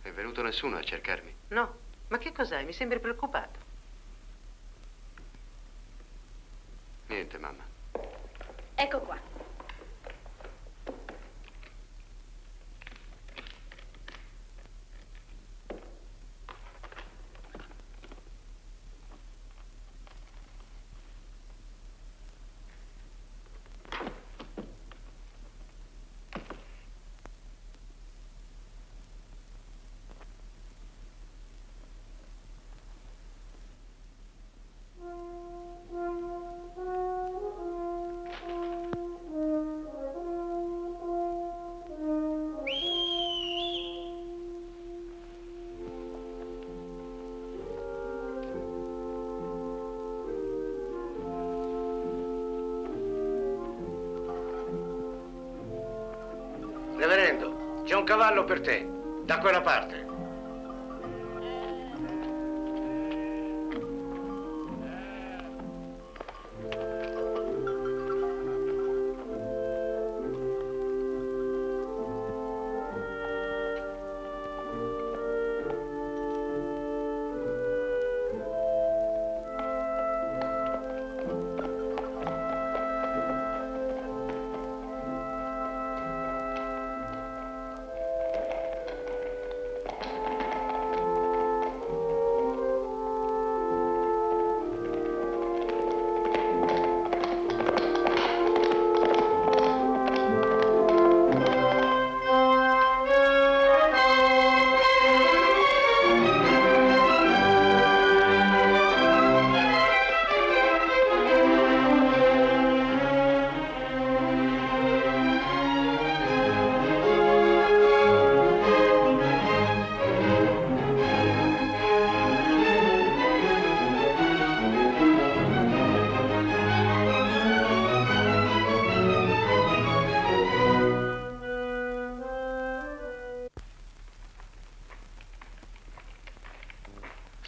Non è venuto nessuno a cercarmi. No, ma che cos'hai? Mi sembri preoccupato. Niente, mamma. Ecco qua. C'è un cavallo per te, da quella parte.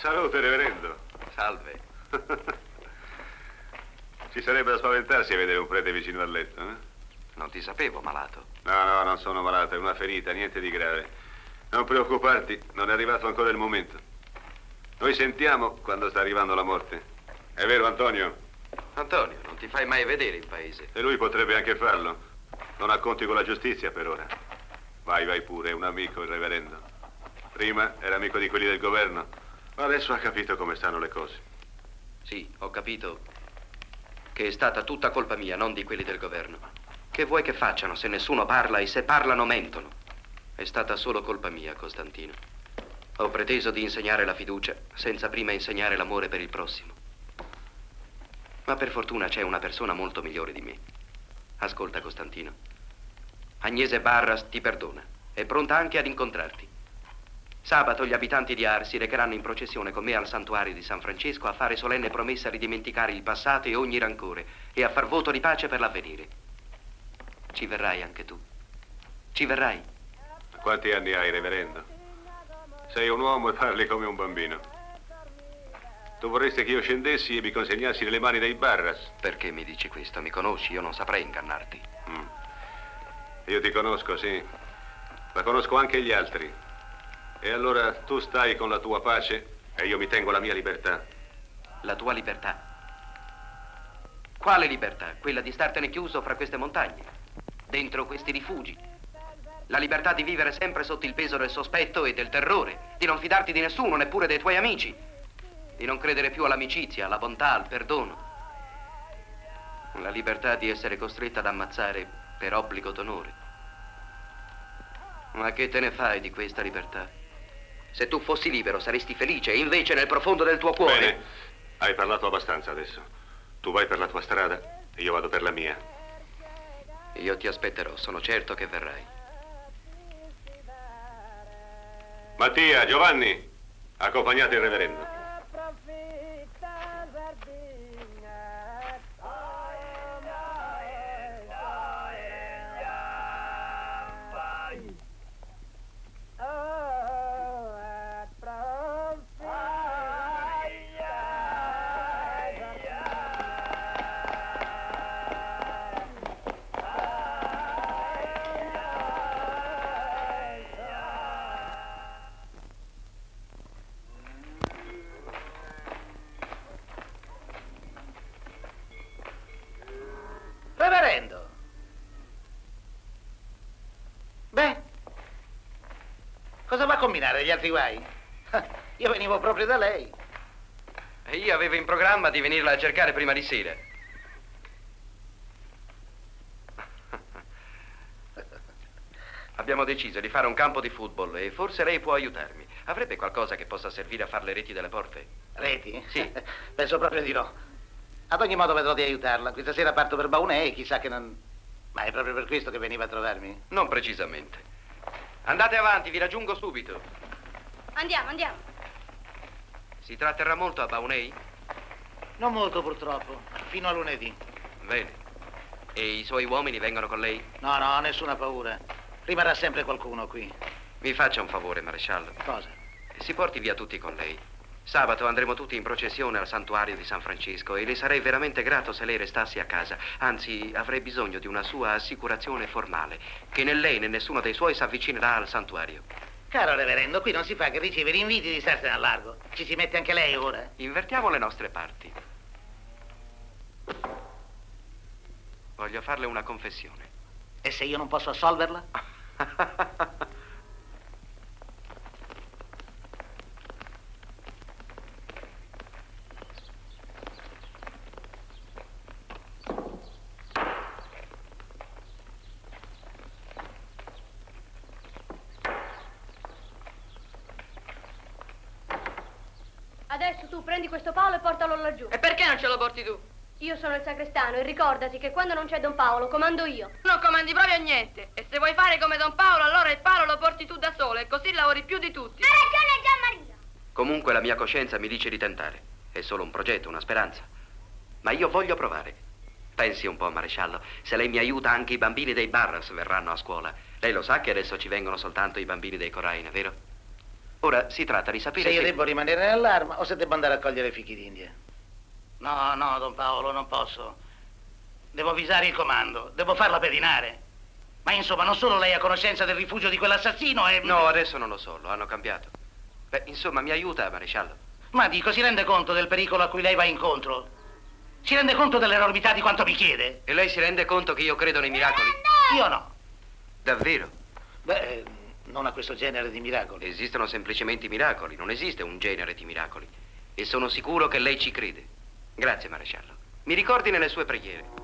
Salute, reverendo. Salve. Ci sarebbe da spaventarsi a vedere un prete vicino al letto, eh? Non ti sapevo malato. No, no, non sono malato, è una ferita, niente di grave. Non preoccuparti, non è arrivato ancora il momento. Noi sentiamo quando sta arrivando la morte. È vero, Antonio? Antonio, non ti fai mai vedere in paese. E lui potrebbe anche farlo. Non ha conti con la giustizia per ora. Vai, vai pure, è un amico il reverendo. Prima era amico di quelli del governo. Adesso ha capito come stanno le cose. Sì, ho capito che è stata tutta colpa mia, non di quelli del governo. Che vuoi che facciano se nessuno parla e se parlano mentono? È stata solo colpa mia, Costantino. Ho preteso di insegnare la fiducia senza prima insegnare l'amore per il prossimo. Ma per fortuna c'è una persona molto migliore di me. Ascolta, Costantino. Agnese Barras ti perdona. È pronta anche ad incontrarti. Sabato gli abitanti di Arsi recheranno in processione con me al santuario di San Francesco a fare solenne promessa a ridimenticare il passato e ogni rancore e a far voto di pace per l'avvenire. Ci verrai anche tu. Ci verrai. Quanti anni hai, reverendo? Sei un uomo e parli come un bambino. Tu vorresti che io scendessi e mi consegnassi nelle mani dei Barras? Perché mi dici questo? Mi conosci, io non saprei ingannarti. Io ti conosco, sì, ma conosco anche gli altri. E allora tu stai con la tua pace e io mi tengo la mia libertà. La tua libertà? Quale libertà? Quella di startene chiuso fra queste montagne, dentro questi rifugi. La libertà di vivere sempre sotto il peso del sospetto e del terrore, di non fidarti di nessuno, neppure dei tuoi amici, di non credere più all'amicizia, alla bontà, al perdono. La libertà di essere costretta ad ammazzare per obbligo d'onore. Ma che te ne fai di questa libertà? Se tu fossi libero saresti felice, invece nel profondo del tuo cuore... Bene, hai parlato abbastanza adesso. Tu vai per la tua strada e io vado per la mia. Io ti aspetterò, sono certo che verrai. Mattia, Giovanni, accompagnate il reverendo. Combinare gli altri guai? Io venivo proprio da lei. E io avevo in programma di venirla a cercare prima di sera. Abbiamo deciso di fare un campo di football e forse lei può aiutarmi. Avrebbe qualcosa che possa servire a fare le reti delle porte? Reti? Sì. Penso proprio di no. Ad ogni modo vedrò di aiutarla. Questa sera parto per Baunei, chissà che non... Ma è proprio per questo che veniva a trovarmi? Non precisamente. Andate avanti, vi raggiungo subito. Andiamo, andiamo. Si tratterrà molto a Baunei? Non molto, purtroppo. Fino a lunedì. Bene. E i suoi uomini vengono con lei? No, no, nessuna paura. Rimarrà sempre qualcuno qui. Mi faccia un favore, maresciallo. Cosa? Si porti via tutti con lei. Sabato andremo tutti in processione al santuario di San Francesco e le sarei veramente grato se lei restasse a casa. Anzi, avrei bisogno di una sua assicurazione formale, che né lei né nessuno dei suoi si avvicinerà al santuario. Caro reverendo, qui non si fa che ricevere inviti di starsene al largo. Ci si mette anche lei ora? Invertiamo le nostre parti. Voglio farle una confessione. E se io non posso assolverla? Adesso tu prendi questo Paolo e portalo laggiù. E perché non ce lo porti tu? Io sono il sagrestano e ricordati che quando non c'è Don Paolo comando io. Non comandi proprio niente. E se vuoi fare come Don Paolo, allora il palo lo porti tu da solo e così lavori più di tutti. Ha ragione Gianmaria. Comunque la mia coscienza mi dice di tentare. È solo un progetto, una speranza. Ma io voglio provare. Pensi un po', maresciallo. Se lei mi aiuta, anche i bambini dei Barras verranno a scuola. Lei lo sa che adesso ci vengono soltanto i bambini dei Corraine, vero? Ora si tratta di sapere se io devo rimanere nell'arma o se devo andare a cogliere fichi d'India. No, no, Don Paolo, non posso. Devo avvisare il comando, devo farla pedinare. Ma insomma, non solo lei ha conoscenza del rifugio di quell'assassino e... No, adesso non lo so, lo hanno cambiato. Beh, insomma, mi aiuta, maresciallo. Ma dico, si rende conto del pericolo a cui lei va incontro? Si rende conto dell'enormità di quanto mi chiede? E lei si rende conto che io credo nei miracoli? Io no. Davvero? Beh... non a questo genere di miracoli. Esistono semplicemente i miracoli, non esiste un genere di miracoli. E sono sicuro che lei ci crede. Grazie, maresciallo. Mi ricordi nelle sue preghiere.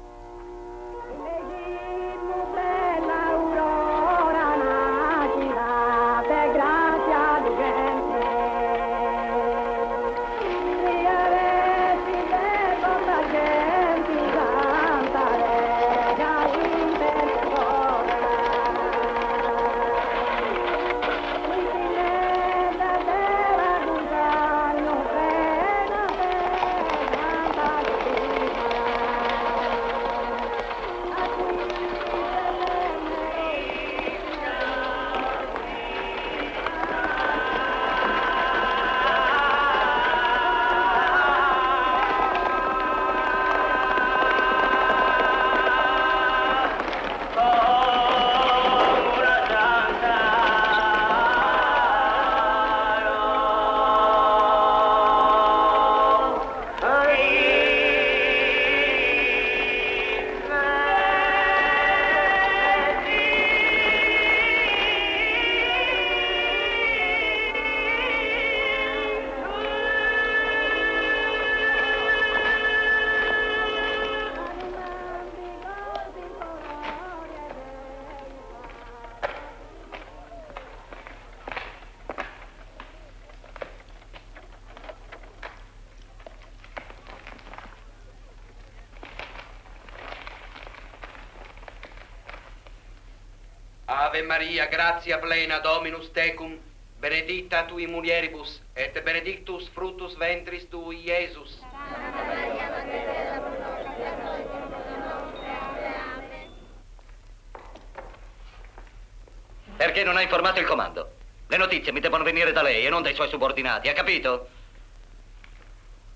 Ave Maria, gratia plena, Dominus tecum, benedicta tui mulieribus, et benedictus fructus ventris tui, Iesus. Perché non ha informato il comando? Le notizie mi devono venire da lei e non dai suoi subordinati, ha capito?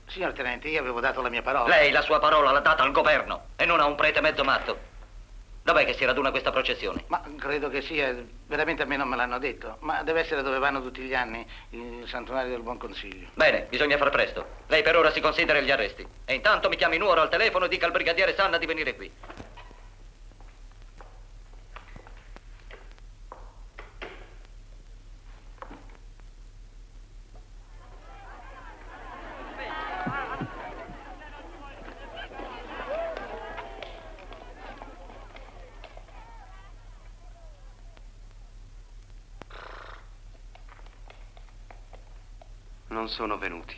Signor Tenente, io avevo dato la mia parola. Lei la sua parola l'ha data al governo e non a un prete mezzo matto. Dov'è che si raduna questa processione? Ma credo che sia, veramente a me non me l'hanno detto, ma deve essere dove vanno tutti gli anni, il Sant'Antonio del Buon Consiglio. Bene, bisogna far presto. Lei per ora si considera gli arresti. E intanto mi chiami Nuoro al telefono e dica al brigadiere Sanna di venire qui. Non sono venuti.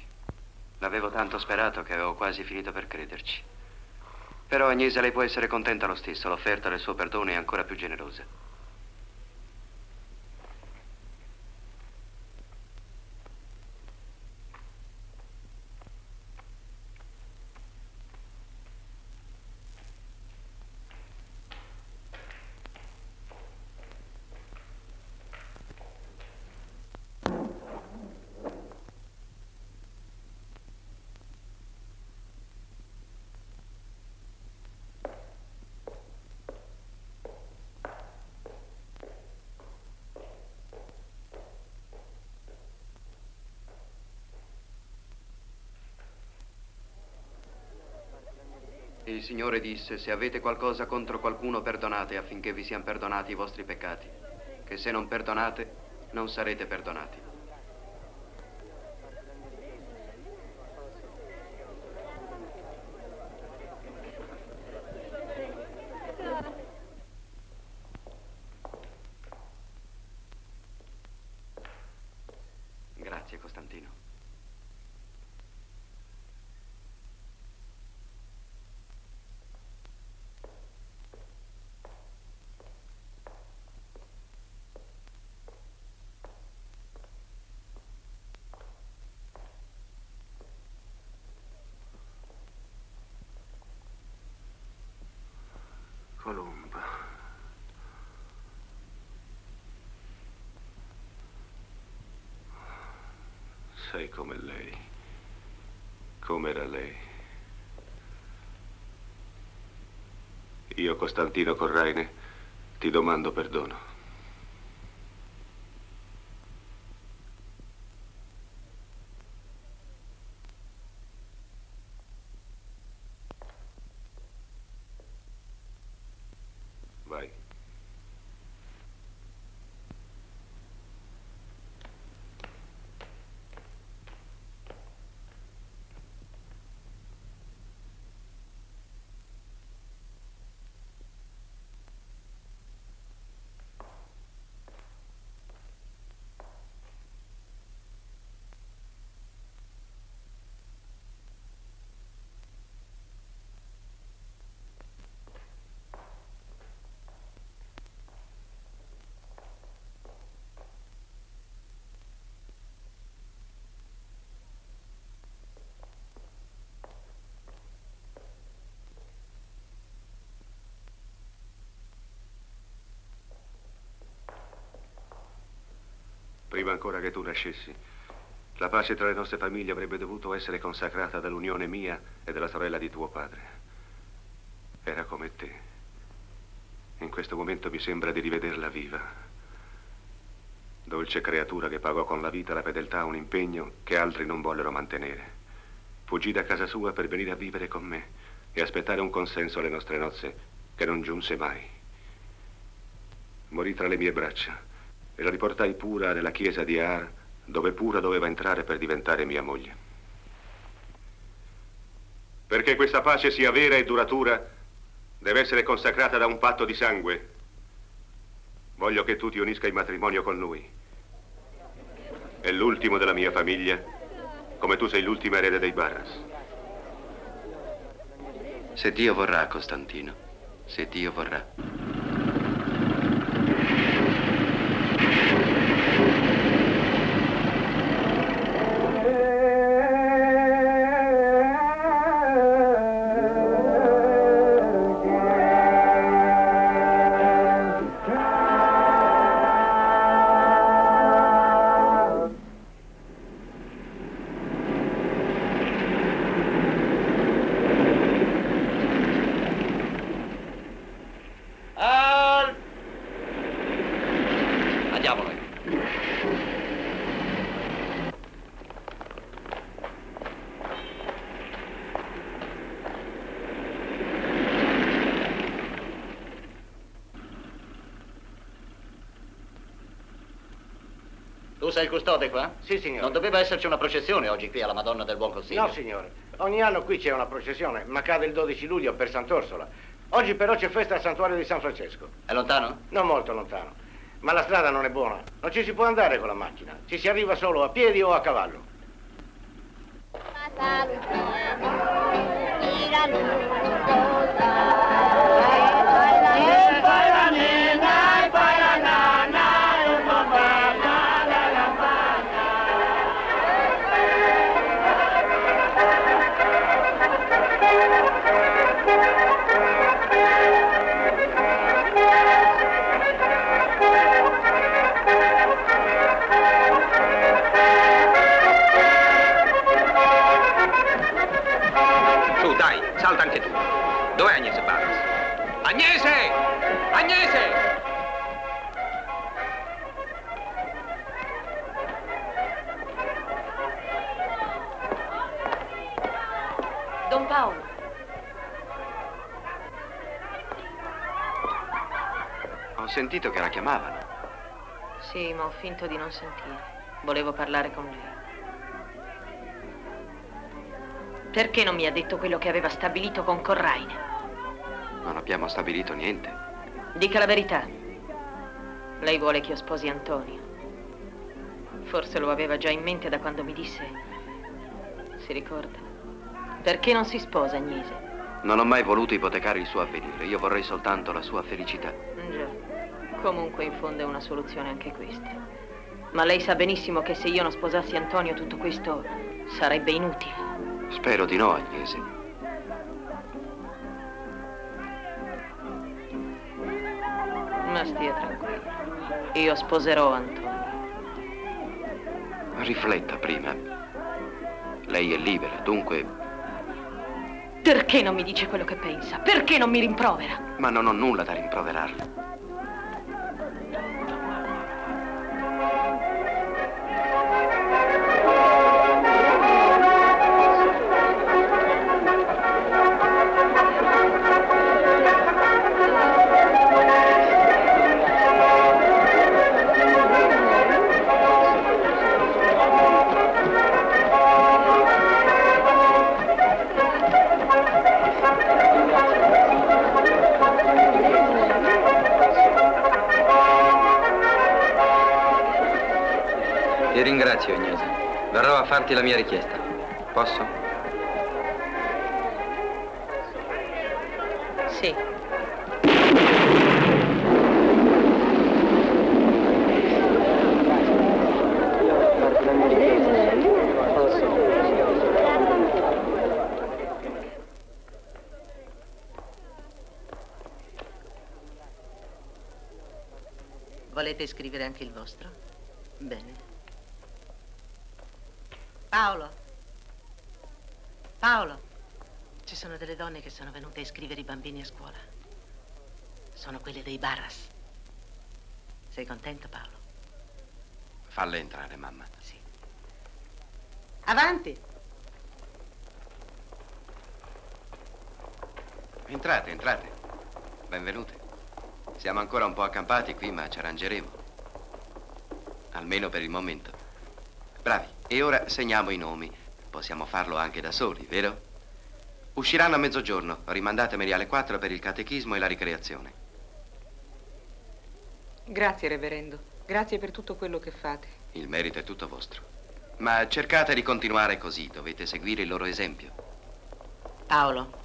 L'avevo tanto sperato che avevo quasi finito per crederci. Però Agnese, lei può essere contenta lo stesso. L'offerta del suo perdono è ancora più generosa. Il Signore disse, se avete qualcosa contro qualcuno perdonate affinché vi siano perdonati i vostri peccati, che se non perdonate non sarete perdonati. Grazie Costantino. Columba. Sei come lei, come era lei. Io, Costantino Corraine, ti domando perdono. Prima ancora che tu nascessi, la pace tra le nostre famiglie avrebbe dovuto essere consacrata dall'unione mia e della sorella di tuo padre. Era come te. In questo momento mi sembra di rivederla viva. Dolce creatura che pagò con la vita la fedeltà a un impegno che altri non vollero mantenere. Fuggì da casa sua per venire a vivere con me e aspettare un consenso alle nostre nozze che non giunse mai. Morì tra le mie braccia. E la riportai pura nella chiesa di Ar, dove pura doveva entrare per diventare mia moglie. Perché questa pace sia vera e duratura, deve essere consacrata da un patto di sangue. Voglio che tu ti unisca in matrimonio con lui. È l'ultimo della mia famiglia, come tu sei l'ultima erede dei Barras. Se Dio vorrà, Costantino, se Dio vorrà. sei il custode qua? Sì, signore. Non doveva esserci una processione oggi qui alla Madonna del Buon Consiglio? No, signore. Ogni anno qui c'è una processione, ma cade il 12 luglio per Sant'Orsola. Oggi però c'è festa al santuario di San Francesco. È lontano? Non molto lontano. Ma la strada non è buona. Non ci si può andare con la macchina. Ci si arriva solo a piedi o a cavallo. Salta anche tu. Dov'è Agnese Barras? Agnese! Agnese! Don Paolo. Ho sentito che la chiamavano. Sì, ma ho finto di non sentire. Volevo parlare con lei. Perché non mi ha detto quello che aveva stabilito con Corraine? Non abbiamo stabilito niente. Dica la verità. Lei vuole che io sposi Antonio. Forse lo aveva già in mente da quando mi disse... Si ricorda? Perché non si sposa, Agnese? Non ho mai voluto ipotecare il suo avvenire. Io vorrei soltanto la sua felicità. Già. Comunque, in fondo, è una soluzione anche questa. Ma lei sa benissimo che se io non sposassi Antonio, tutto questo sarebbe inutile. Spero di no, Agnese. Ma stia tranquilla. Io sposerò Antonio. Rifletta prima. Lei è libera, dunque... Perché non mi dice quello che pensa? Perché non mi rimprovera? Ma non ho nulla da rimproverarle. Grazie, Agnese. Verrò a farti la mia richiesta. Posso? Sì. Volete scrivere anche il vostro? Bene. Paolo, Paolo, ci sono delle donne che sono venute a iscrivere i bambini a scuola. Sono quelle dei Barras. Sei contento, Paolo? Falle entrare, mamma. Sì. Avanti. Entrate, entrate. Benvenute. Siamo ancora un po' accampati qui, ma ci arrangeremo. Almeno per il momento. Bravi, e ora segniamo i nomi. Possiamo farlo anche da soli, vero? Usciranno a mezzogiorno, rimandatemeli alle 4 per il catechismo e la ricreazione. Grazie, reverendo. Grazie per tutto quello che fate. Il merito è tutto vostro. Ma cercate di continuare così, dovete seguire il loro esempio. Paolo,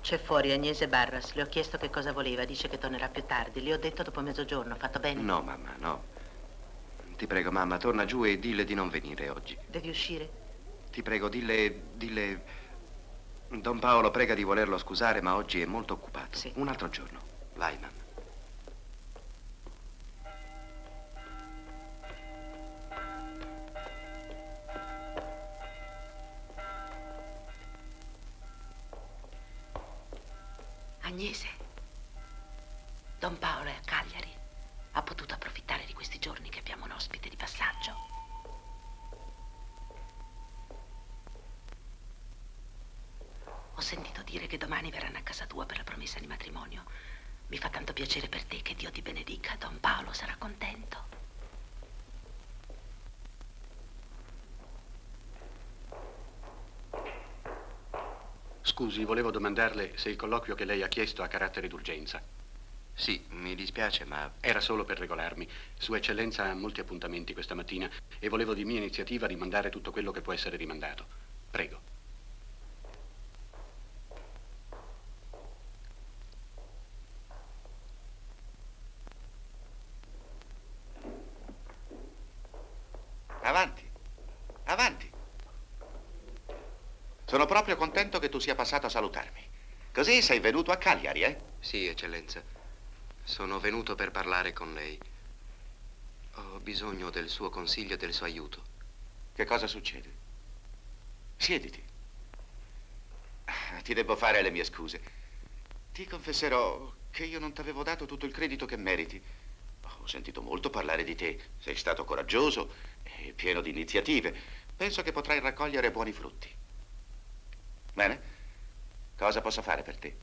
c'è fuori Agnese Barras. Le ho chiesto che cosa voleva, dice che tornerà più tardi. Le ho detto dopo mezzogiorno, fatto bene? No, mamma, no. Ti prego, mamma, torna giù e dille di non venire oggi. Devi uscire? Ti prego, dille... Don Paolo prega di volerlo scusare, ma oggi è molto occupato. Sì. Un altro giorno. Vai, mamma. Agnese, Don Paolo è a Cagliari. Ha potuto approfittare di questi giorni che abbiamo un ospite di passaggio. Ho sentito dire che domani verranno a casa tua per la promessa di matrimonio. Mi fa tanto piacere per te, che Dio ti benedica. Don Paolo sarà contento. Scusi, volevo domandarle se il colloquio che lei ha chiesto ha carattere d'urgenza. Sì, mi dispiace, ma... Era solo per regolarmi. Sua Eccellenza ha molti appuntamenti questa mattina e volevo di mia iniziativa rimandare tutto quello che può essere rimandato. Prego. Avanti, avanti. Sono proprio contento che tu sia passato a salutarmi. Così sei venuto a Cagliari, eh? Sì, Eccellenza. Sono venuto per parlare con lei. Ho bisogno del suo consiglio e del suo aiuto. Che cosa succede? Siediti. Ti devo fare le mie scuse. Ti confesserò che io non ti avevo dato tutto il credito che meriti. Ho sentito molto parlare di te. Sei stato coraggioso e pieno di iniziative. Penso che potrai raccogliere buoni frutti. Bene, cosa posso fare per te?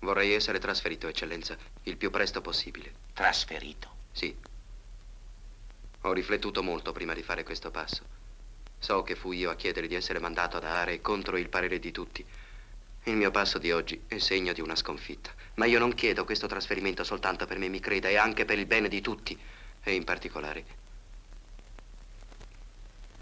Vorrei essere trasferito, Eccellenza, il più presto possibile. Trasferito? Sì. Ho riflettuto molto prima di fare questo passo. So che fui io a chiedere di essere mandato ad Arsi contro il parere di tutti. Il mio passo di oggi è segno di una sconfitta. Ma io non chiedo questo trasferimento soltanto per me, mi creda, e anche per il bene di tutti. E in particolare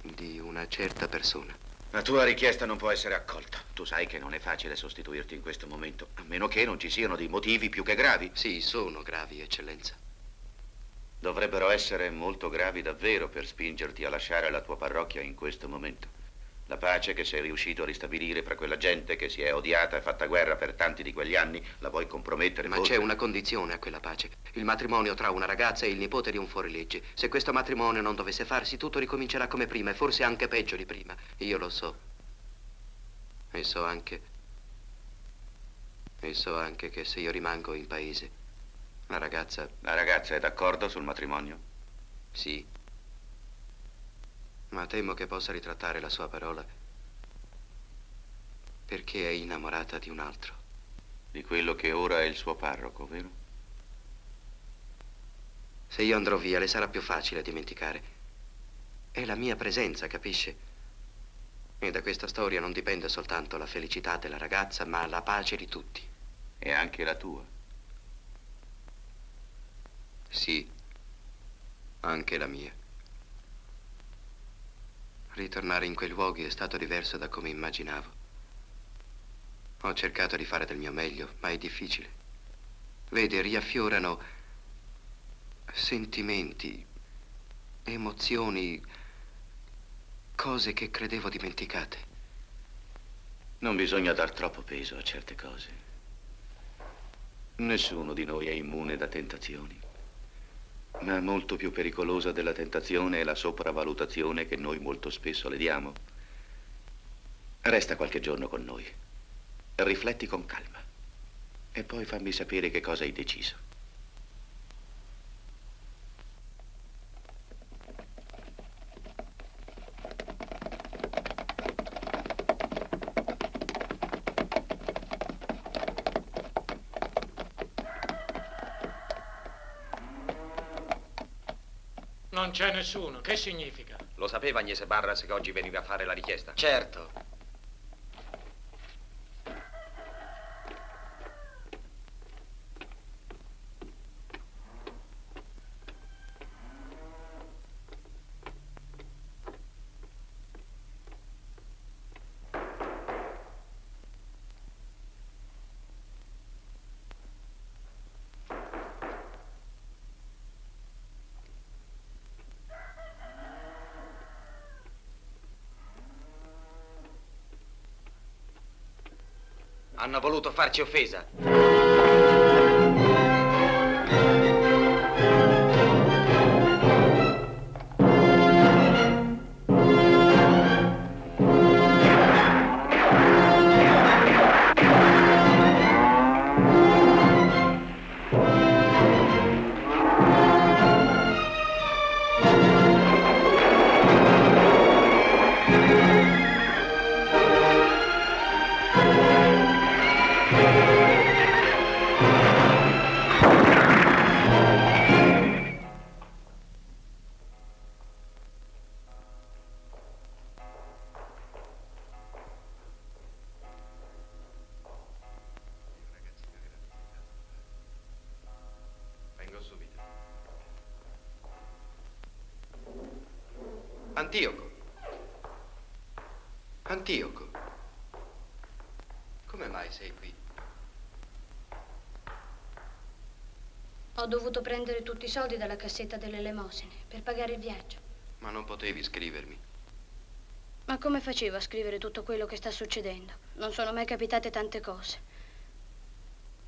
di una certa persona. La tua richiesta non può essere accolta. Tu sai che non è facile sostituirti in questo momento, a meno che non ci siano dei motivi più che gravi. Sì, sono gravi, Eccellenza. Dovrebbero essere molto gravi davvero per spingerti a lasciare la tua parrocchia in questo momento. La pace che sei riuscito a ristabilire fra quella gente che si è odiata e fatta guerra per tanti di quegli anni, la vuoi compromettere? Ma c'è una condizione a quella pace. Il matrimonio tra una ragazza e il nipote di un fuorilegge. Se questo matrimonio non dovesse farsi, tutto ricomincerà come prima e forse anche peggio di prima. Io lo so. E so anche... che se io rimango in paese, la ragazza... La ragazza è d'accordo sul matrimonio? Sì. Ma temo che possa ritrattare la sua parola perché è innamorata di un altro. Di quello che ora è il suo parroco, vero? Se io andrò via le sarà più facile dimenticare. È la mia presenza, capisce? E da questa storia non dipende soltanto la felicità della ragazza, ma la pace di tutti. E anche la tua? Sì, anche la mia. Ritornare in quei luoghi è stato diverso da come immaginavo. Ho cercato di fare del mio meglio, ma è difficile. Vede, riaffiorano sentimenti, emozioni, cose che credevo dimenticate. Non bisogna dar troppo peso a certe cose. Nessuno di noi è immune da tentazioni. Ma molto più pericolosa della tentazione è la sopravvalutazione che noi molto spesso le diamo. Resta qualche giorno con noi, rifletti con calma e poi fammi sapere che cosa hai deciso. Non c'è nessuno. Che significa? Lo sapeva Agnese Barras che oggi veniva a fare la richiesta? Certo. Hanno voluto farci offesa. Antioco. Antioco. Come mai sei qui? Ho dovuto prendere tutti i soldi dalla cassetta dell'elemosine per pagare il viaggio. Ma non potevi scrivermi. Ma come facevo a scrivere tutto quello che sta succedendo? Non sono mai capitate tante cose.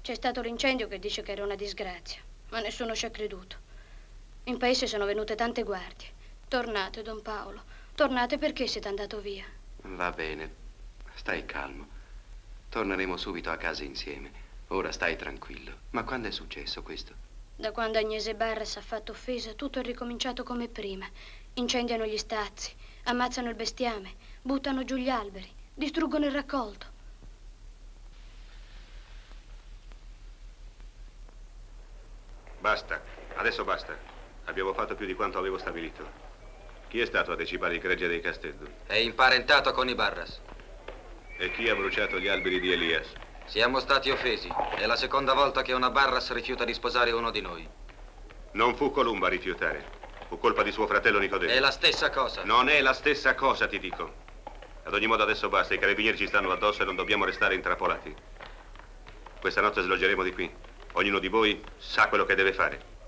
C'è stato l'incendio che dice che era una disgrazia, ma nessuno ci ha creduto. In paese sono venute tante guardie. Tornate, Don Paolo. Tornate, perché siete andato via? Va bene. Stai calmo. Torneremo subito a casa insieme. Ora stai tranquillo. Ma quando è successo questo? Da quando Agnese Barras ha fatto offesa, tutto è ricominciato come prima. Incendiano gli stazzi. Ammazzano il bestiame, buttano giù gli alberi, distruggono il raccolto. Basta, adesso basta. Abbiamo fatto più di quanto avevo stabilito. Chi è stato a decimare i greggi dei Casteldu? È imparentato con i Barras. E chi ha bruciato gli alberi di Elias? Siamo stati offesi. È la seconda volta che una Barras rifiuta di sposare uno di noi. Non fu Columba a rifiutare. Fu colpa di suo fratello Nicodemo. È la stessa cosa. Non è la stessa cosa, ti dico. Ad ogni modo adesso basta, i carabinieri ci stanno addosso e non dobbiamo restare intrappolati. Questa notte sloggeremo di qui. Ognuno di voi sa quello che deve fare.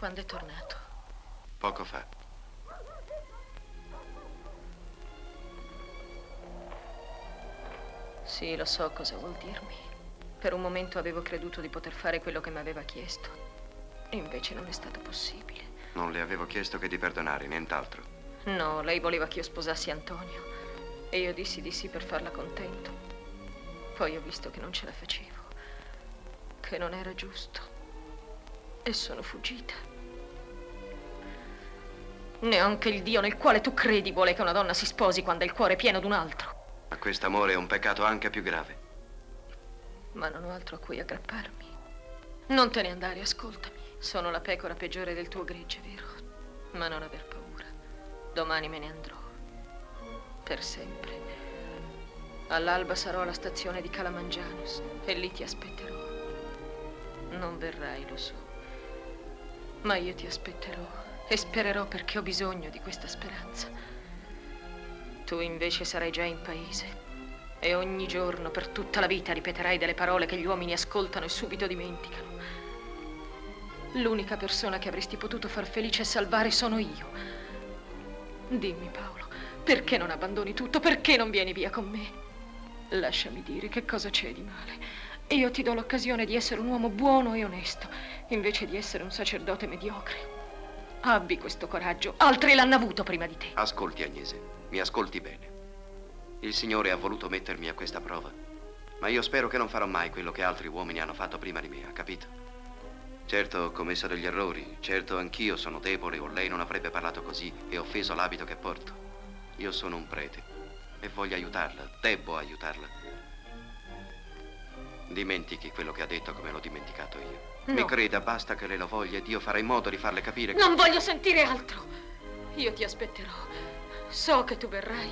Quando è tornato? Poco fa. Sì, lo so cosa vuol dirmi. Per un momento avevo creduto di poter fare quello che mi aveva chiesto. E invece non è stato possibile. Non le avevo chiesto che di perdonare, nient'altro. No, lei voleva che io sposassi Antonio. E io dissi di sì per farla contento. Poi ho visto che non ce la facevo. Che non era giusto. E sono fuggita. Neanche il Dio nel quale tu credi vuole che una donna si sposi quando ha il cuore pieno d'un altro. Ma quest'amore è un peccato anche più grave. Ma non ho altro a cui aggrapparmi. Non te ne andare, ascoltami. Sono la pecora peggiore del tuo gregge, vero? Ma non aver paura. Domani me ne andrò. Per sempre. All'alba sarò alla stazione di Calamangianus e lì ti aspetterò. Non verrai, lo so. Ma io ti aspetterò e spererò perché ho bisogno di questa speranza. Tu invece sarai già in paese e ogni giorno per tutta la vita ripeterai delle parole che gli uomini ascoltano e subito dimenticano. L'unica persona che avresti potuto far felice e salvare sono io. Dimmi, Paolo, perché non abbandoni tutto? Perché non vieni via con me? Lasciami dire che cosa c'è di male. Io ti do l'occasione di essere un uomo buono e onesto, invece di essere un sacerdote mediocre. Abbi questo coraggio, altri l'hanno avuto prima di te. Ascolti, Agnese, mi ascolti bene. Il Signore ha voluto mettermi a questa prova, ma io spero che non farò mai quello che altri uomini hanno fatto prima di me, ha capito? Certo, ho commesso degli errori, certo anch'io sono debole o lei non avrebbe parlato così e offeso l'abito che porto. Io sono un prete e voglio aiutarla, debbo aiutarla. Dimentichi quello che ha detto come l'ho dimenticato io. No. Mi creda, basta che lei lo voglia ed io farò in modo di farle capire che... Non voglio sentire altro. Io ti aspetterò. So che tu verrai.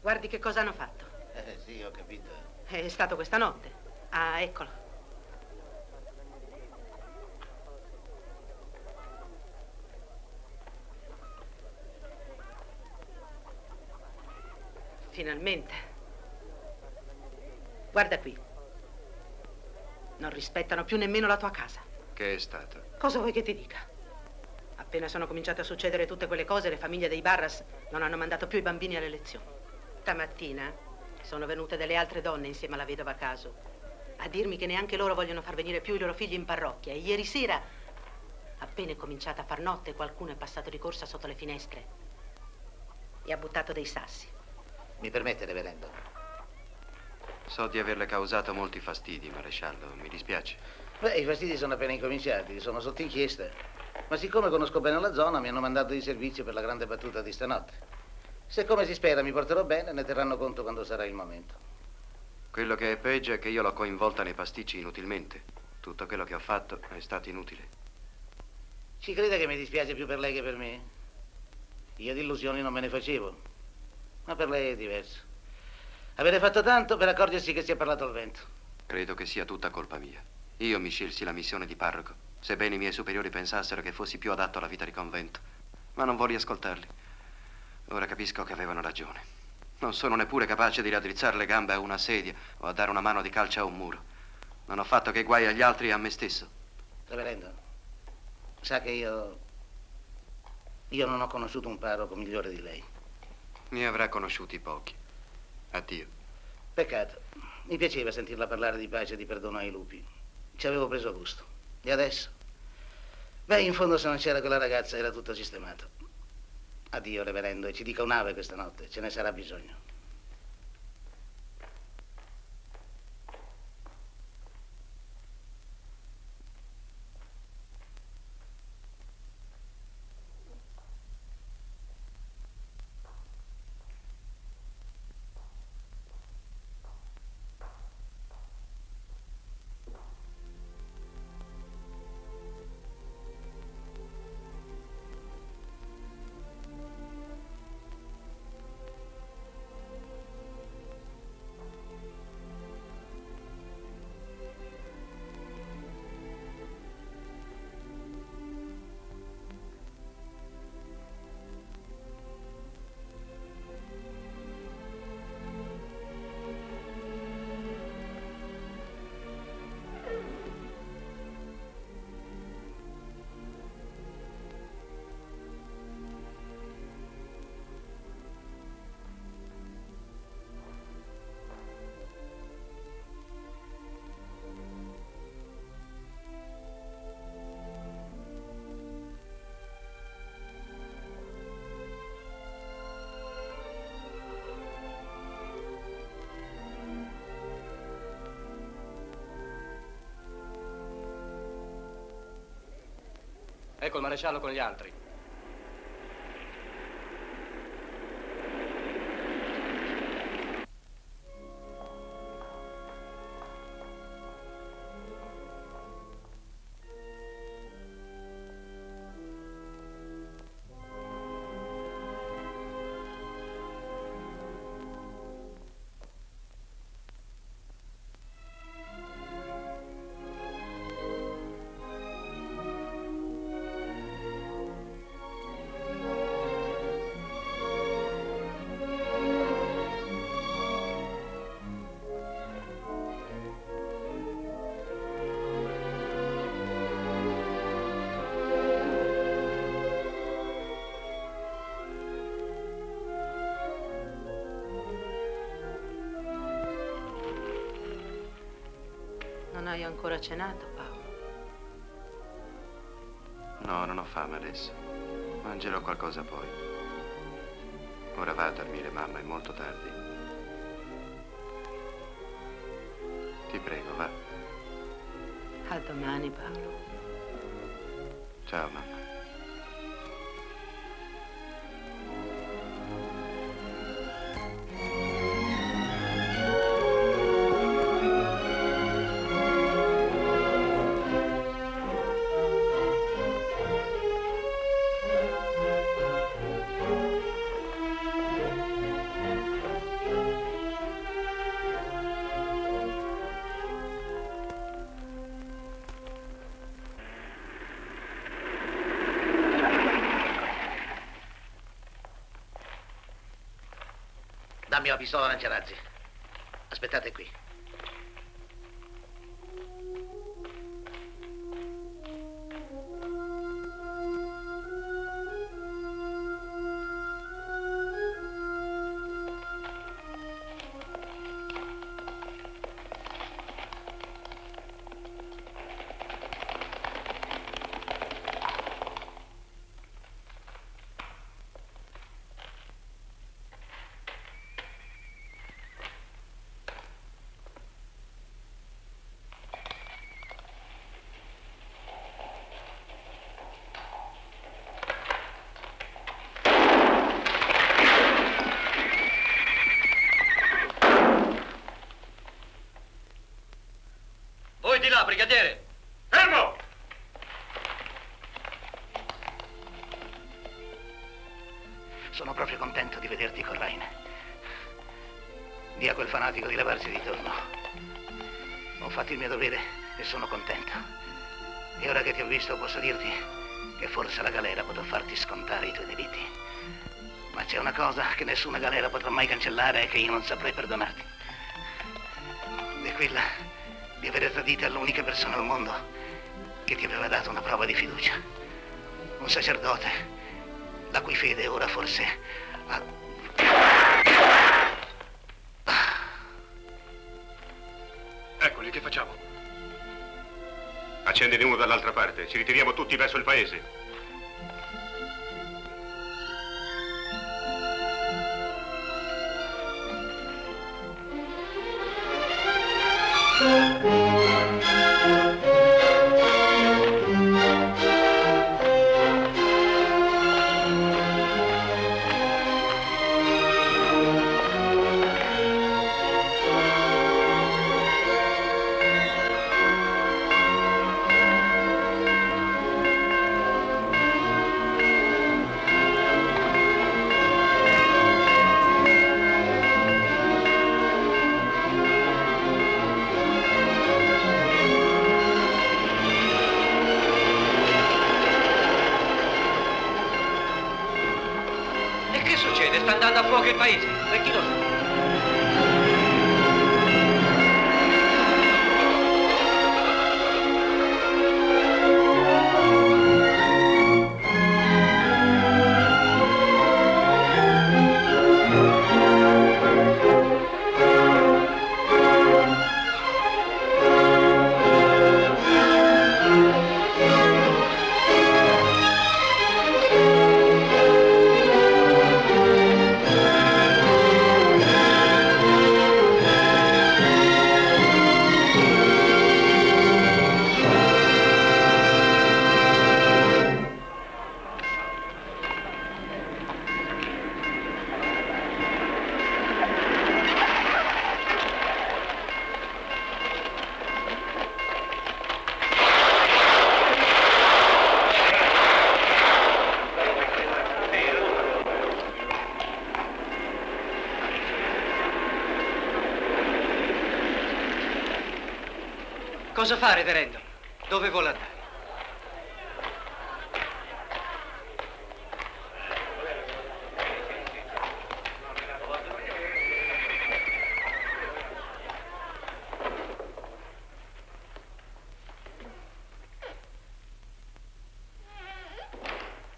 Guardi che cosa hanno fatto. Sì, ho capito. È stato questa notte. Ah, eccolo. Finalmente. Guarda qui. Non rispettano più nemmeno la tua casa. Che è stato? Cosa vuoi che ti dica? Appena sono cominciate a succedere tutte quelle cose, le famiglie dei Barras non hanno mandato più i bambini alle lezioni. Stamattina sono venute delle altre donne insieme alla vedova Casu a dirmi che neanche loro vogliono far venire più i loro figli in parrocchia. E ieri sera, appena è cominciata a far notte, qualcuno è passato di corsa sotto le finestre e ha buttato dei sassi. Mi permette, reverendo? So di averle causato molti fastidi, maresciallo. Mi dispiace. Beh, i fastidi sono appena incominciati. Sono sotto inchiesta. Ma siccome conosco bene la zona, mi hanno mandato di servizio per la grande battuta di stanotte. Se come si spera mi porterò bene, ne terranno conto quando sarà il momento. Quello che è peggio è che io l'ho coinvolta nei pasticci inutilmente. Tutto quello che ho fatto è stato inutile. Ci creda che mi dispiace più per lei che per me? Io di illusioni non me ne facevo, ma per lei è diverso. Avete fatto tanto per accorgersi che si è parlato al vento. Credo che sia tutta colpa mia. Io mi scelsi la missione di parroco, sebbene i miei superiori pensassero che fossi più adatto alla vita di convento. Ma non volli ascoltarli. Ora capisco che avevano ragione. Non sono neppure capace di raddrizzare le gambe a una sedia o a dare una mano di calcio a un muro. Non ho fatto che guai agli altri e a me stesso. Reverendo, sa che io non ho conosciuto un parroco migliore di lei. Ne avrà conosciuti pochi. Addio. Peccato. Mi piaceva sentirla parlare di pace e di perdono ai lupi. Ci avevo preso gusto. E adesso? Beh, in fondo se non c'era quella ragazza era tutto sistemato. Addio, reverendo, e ci dica un'ave questa notte, ce ne sarà bisogno. Ecco il maresciallo con gli altri. Non hai ancora cenato, Paolo? No, non ho fame adesso. Mangerò qualcosa poi. Ora va a dormire, mamma, è molto tardi. Ti prego, va. A domani, Paolo. Ciao, mamma. Dammi la pistola lanciarazzi. Aspettate qui. Brigadiere, Fermo! Sono proprio contento di vederti, Corraine. Dì a quel fanatico di levarsi di torno. Ho fatto il mio dovere e sono contento. E ora che ti ho visto posso dirti che forse la galera potrà farti scontare i tuoi delitti. Ma c'è una cosa che nessuna galera potrà mai cancellare e che io non saprei perdonarti. Ed è quella di avere tradito l'unica persona al mondo che ti aveva dato una prova di fiducia. Un sacerdote la cui fede ora forse ha... Eccoli, che facciamo? Accendene uno dall'altra parte, ci ritiriamo tutti verso il paese. Cosa fa, reverendo? Dove vuole andare?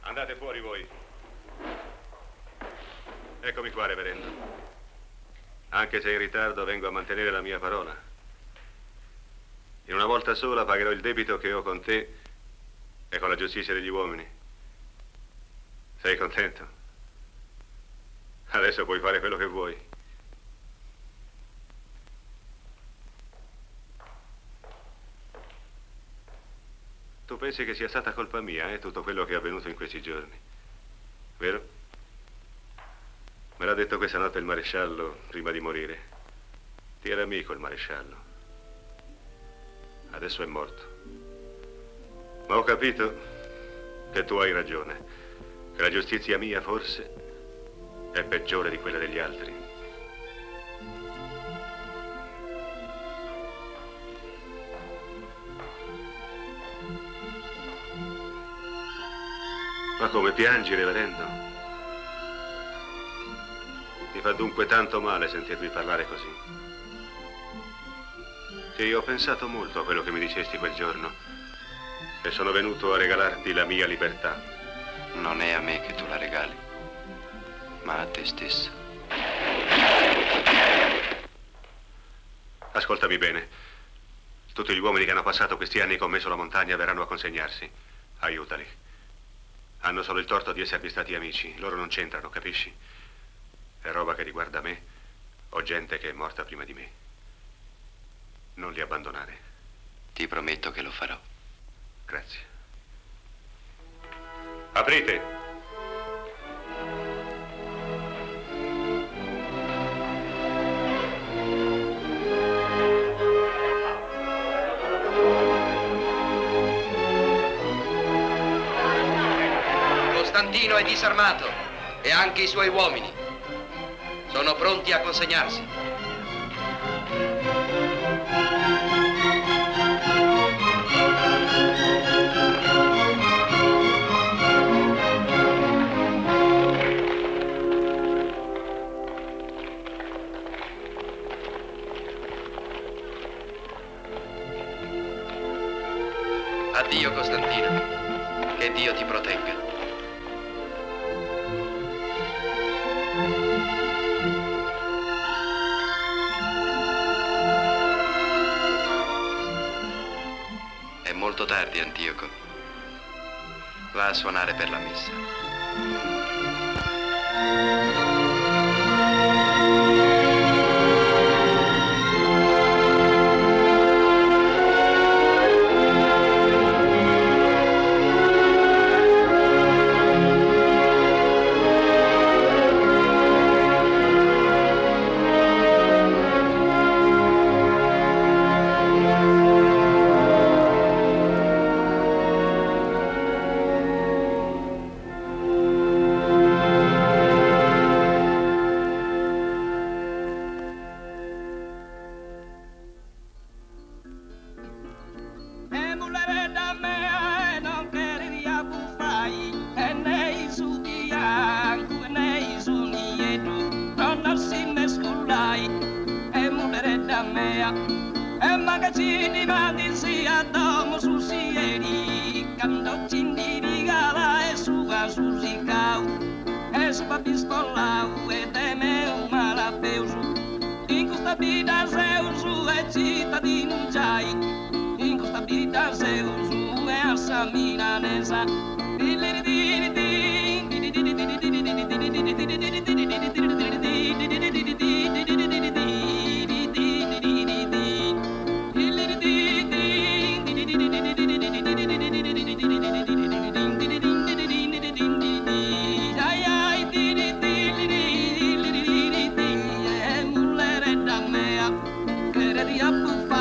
Andate fuori voi. Eccomi qua, reverendo. Anche se in ritardo, vengo a mantenere la mia parola. In una volta sola pagherò il debito che ho con te e con la giustizia degli uomini. Sei contento? Adesso puoi fare quello che vuoi. Tu pensi che sia stata colpa mia, tutto quello che è avvenuto in questi giorni, vero? Me l'ha detto questa notte il maresciallo prima di morire. Ti era amico il maresciallo. Adesso è morto. Ma ho capito che tu hai ragione, che la giustizia mia forse è peggiore di quella degli altri. Ma come piangi, reverendo? Ti fa dunque tanto male sentirmi parlare così? Che io ho pensato molto a quello che mi dicesti quel giorno e sono venuto a regalarti la mia libertà. Non è a me che tu la regali, ma a te stesso. Ascoltami bene. Tutti gli uomini che hanno passato questi anni con me sulla montagna verranno a consegnarsi. Aiutali. Hanno solo il torto di essermi stati amici. Loro non c'entrano, capisci? È roba che riguarda me o gente che è morta prima di me. Non li abbandonare. Ti prometto che lo farò. Grazie. Aprite! Costantino è disarmato e anche i suoi uomini sono pronti a consegnarsi. Addio Costantino, che Dio ti protegga. È molto tardi, Antioco. Va a suonare per la messa. Up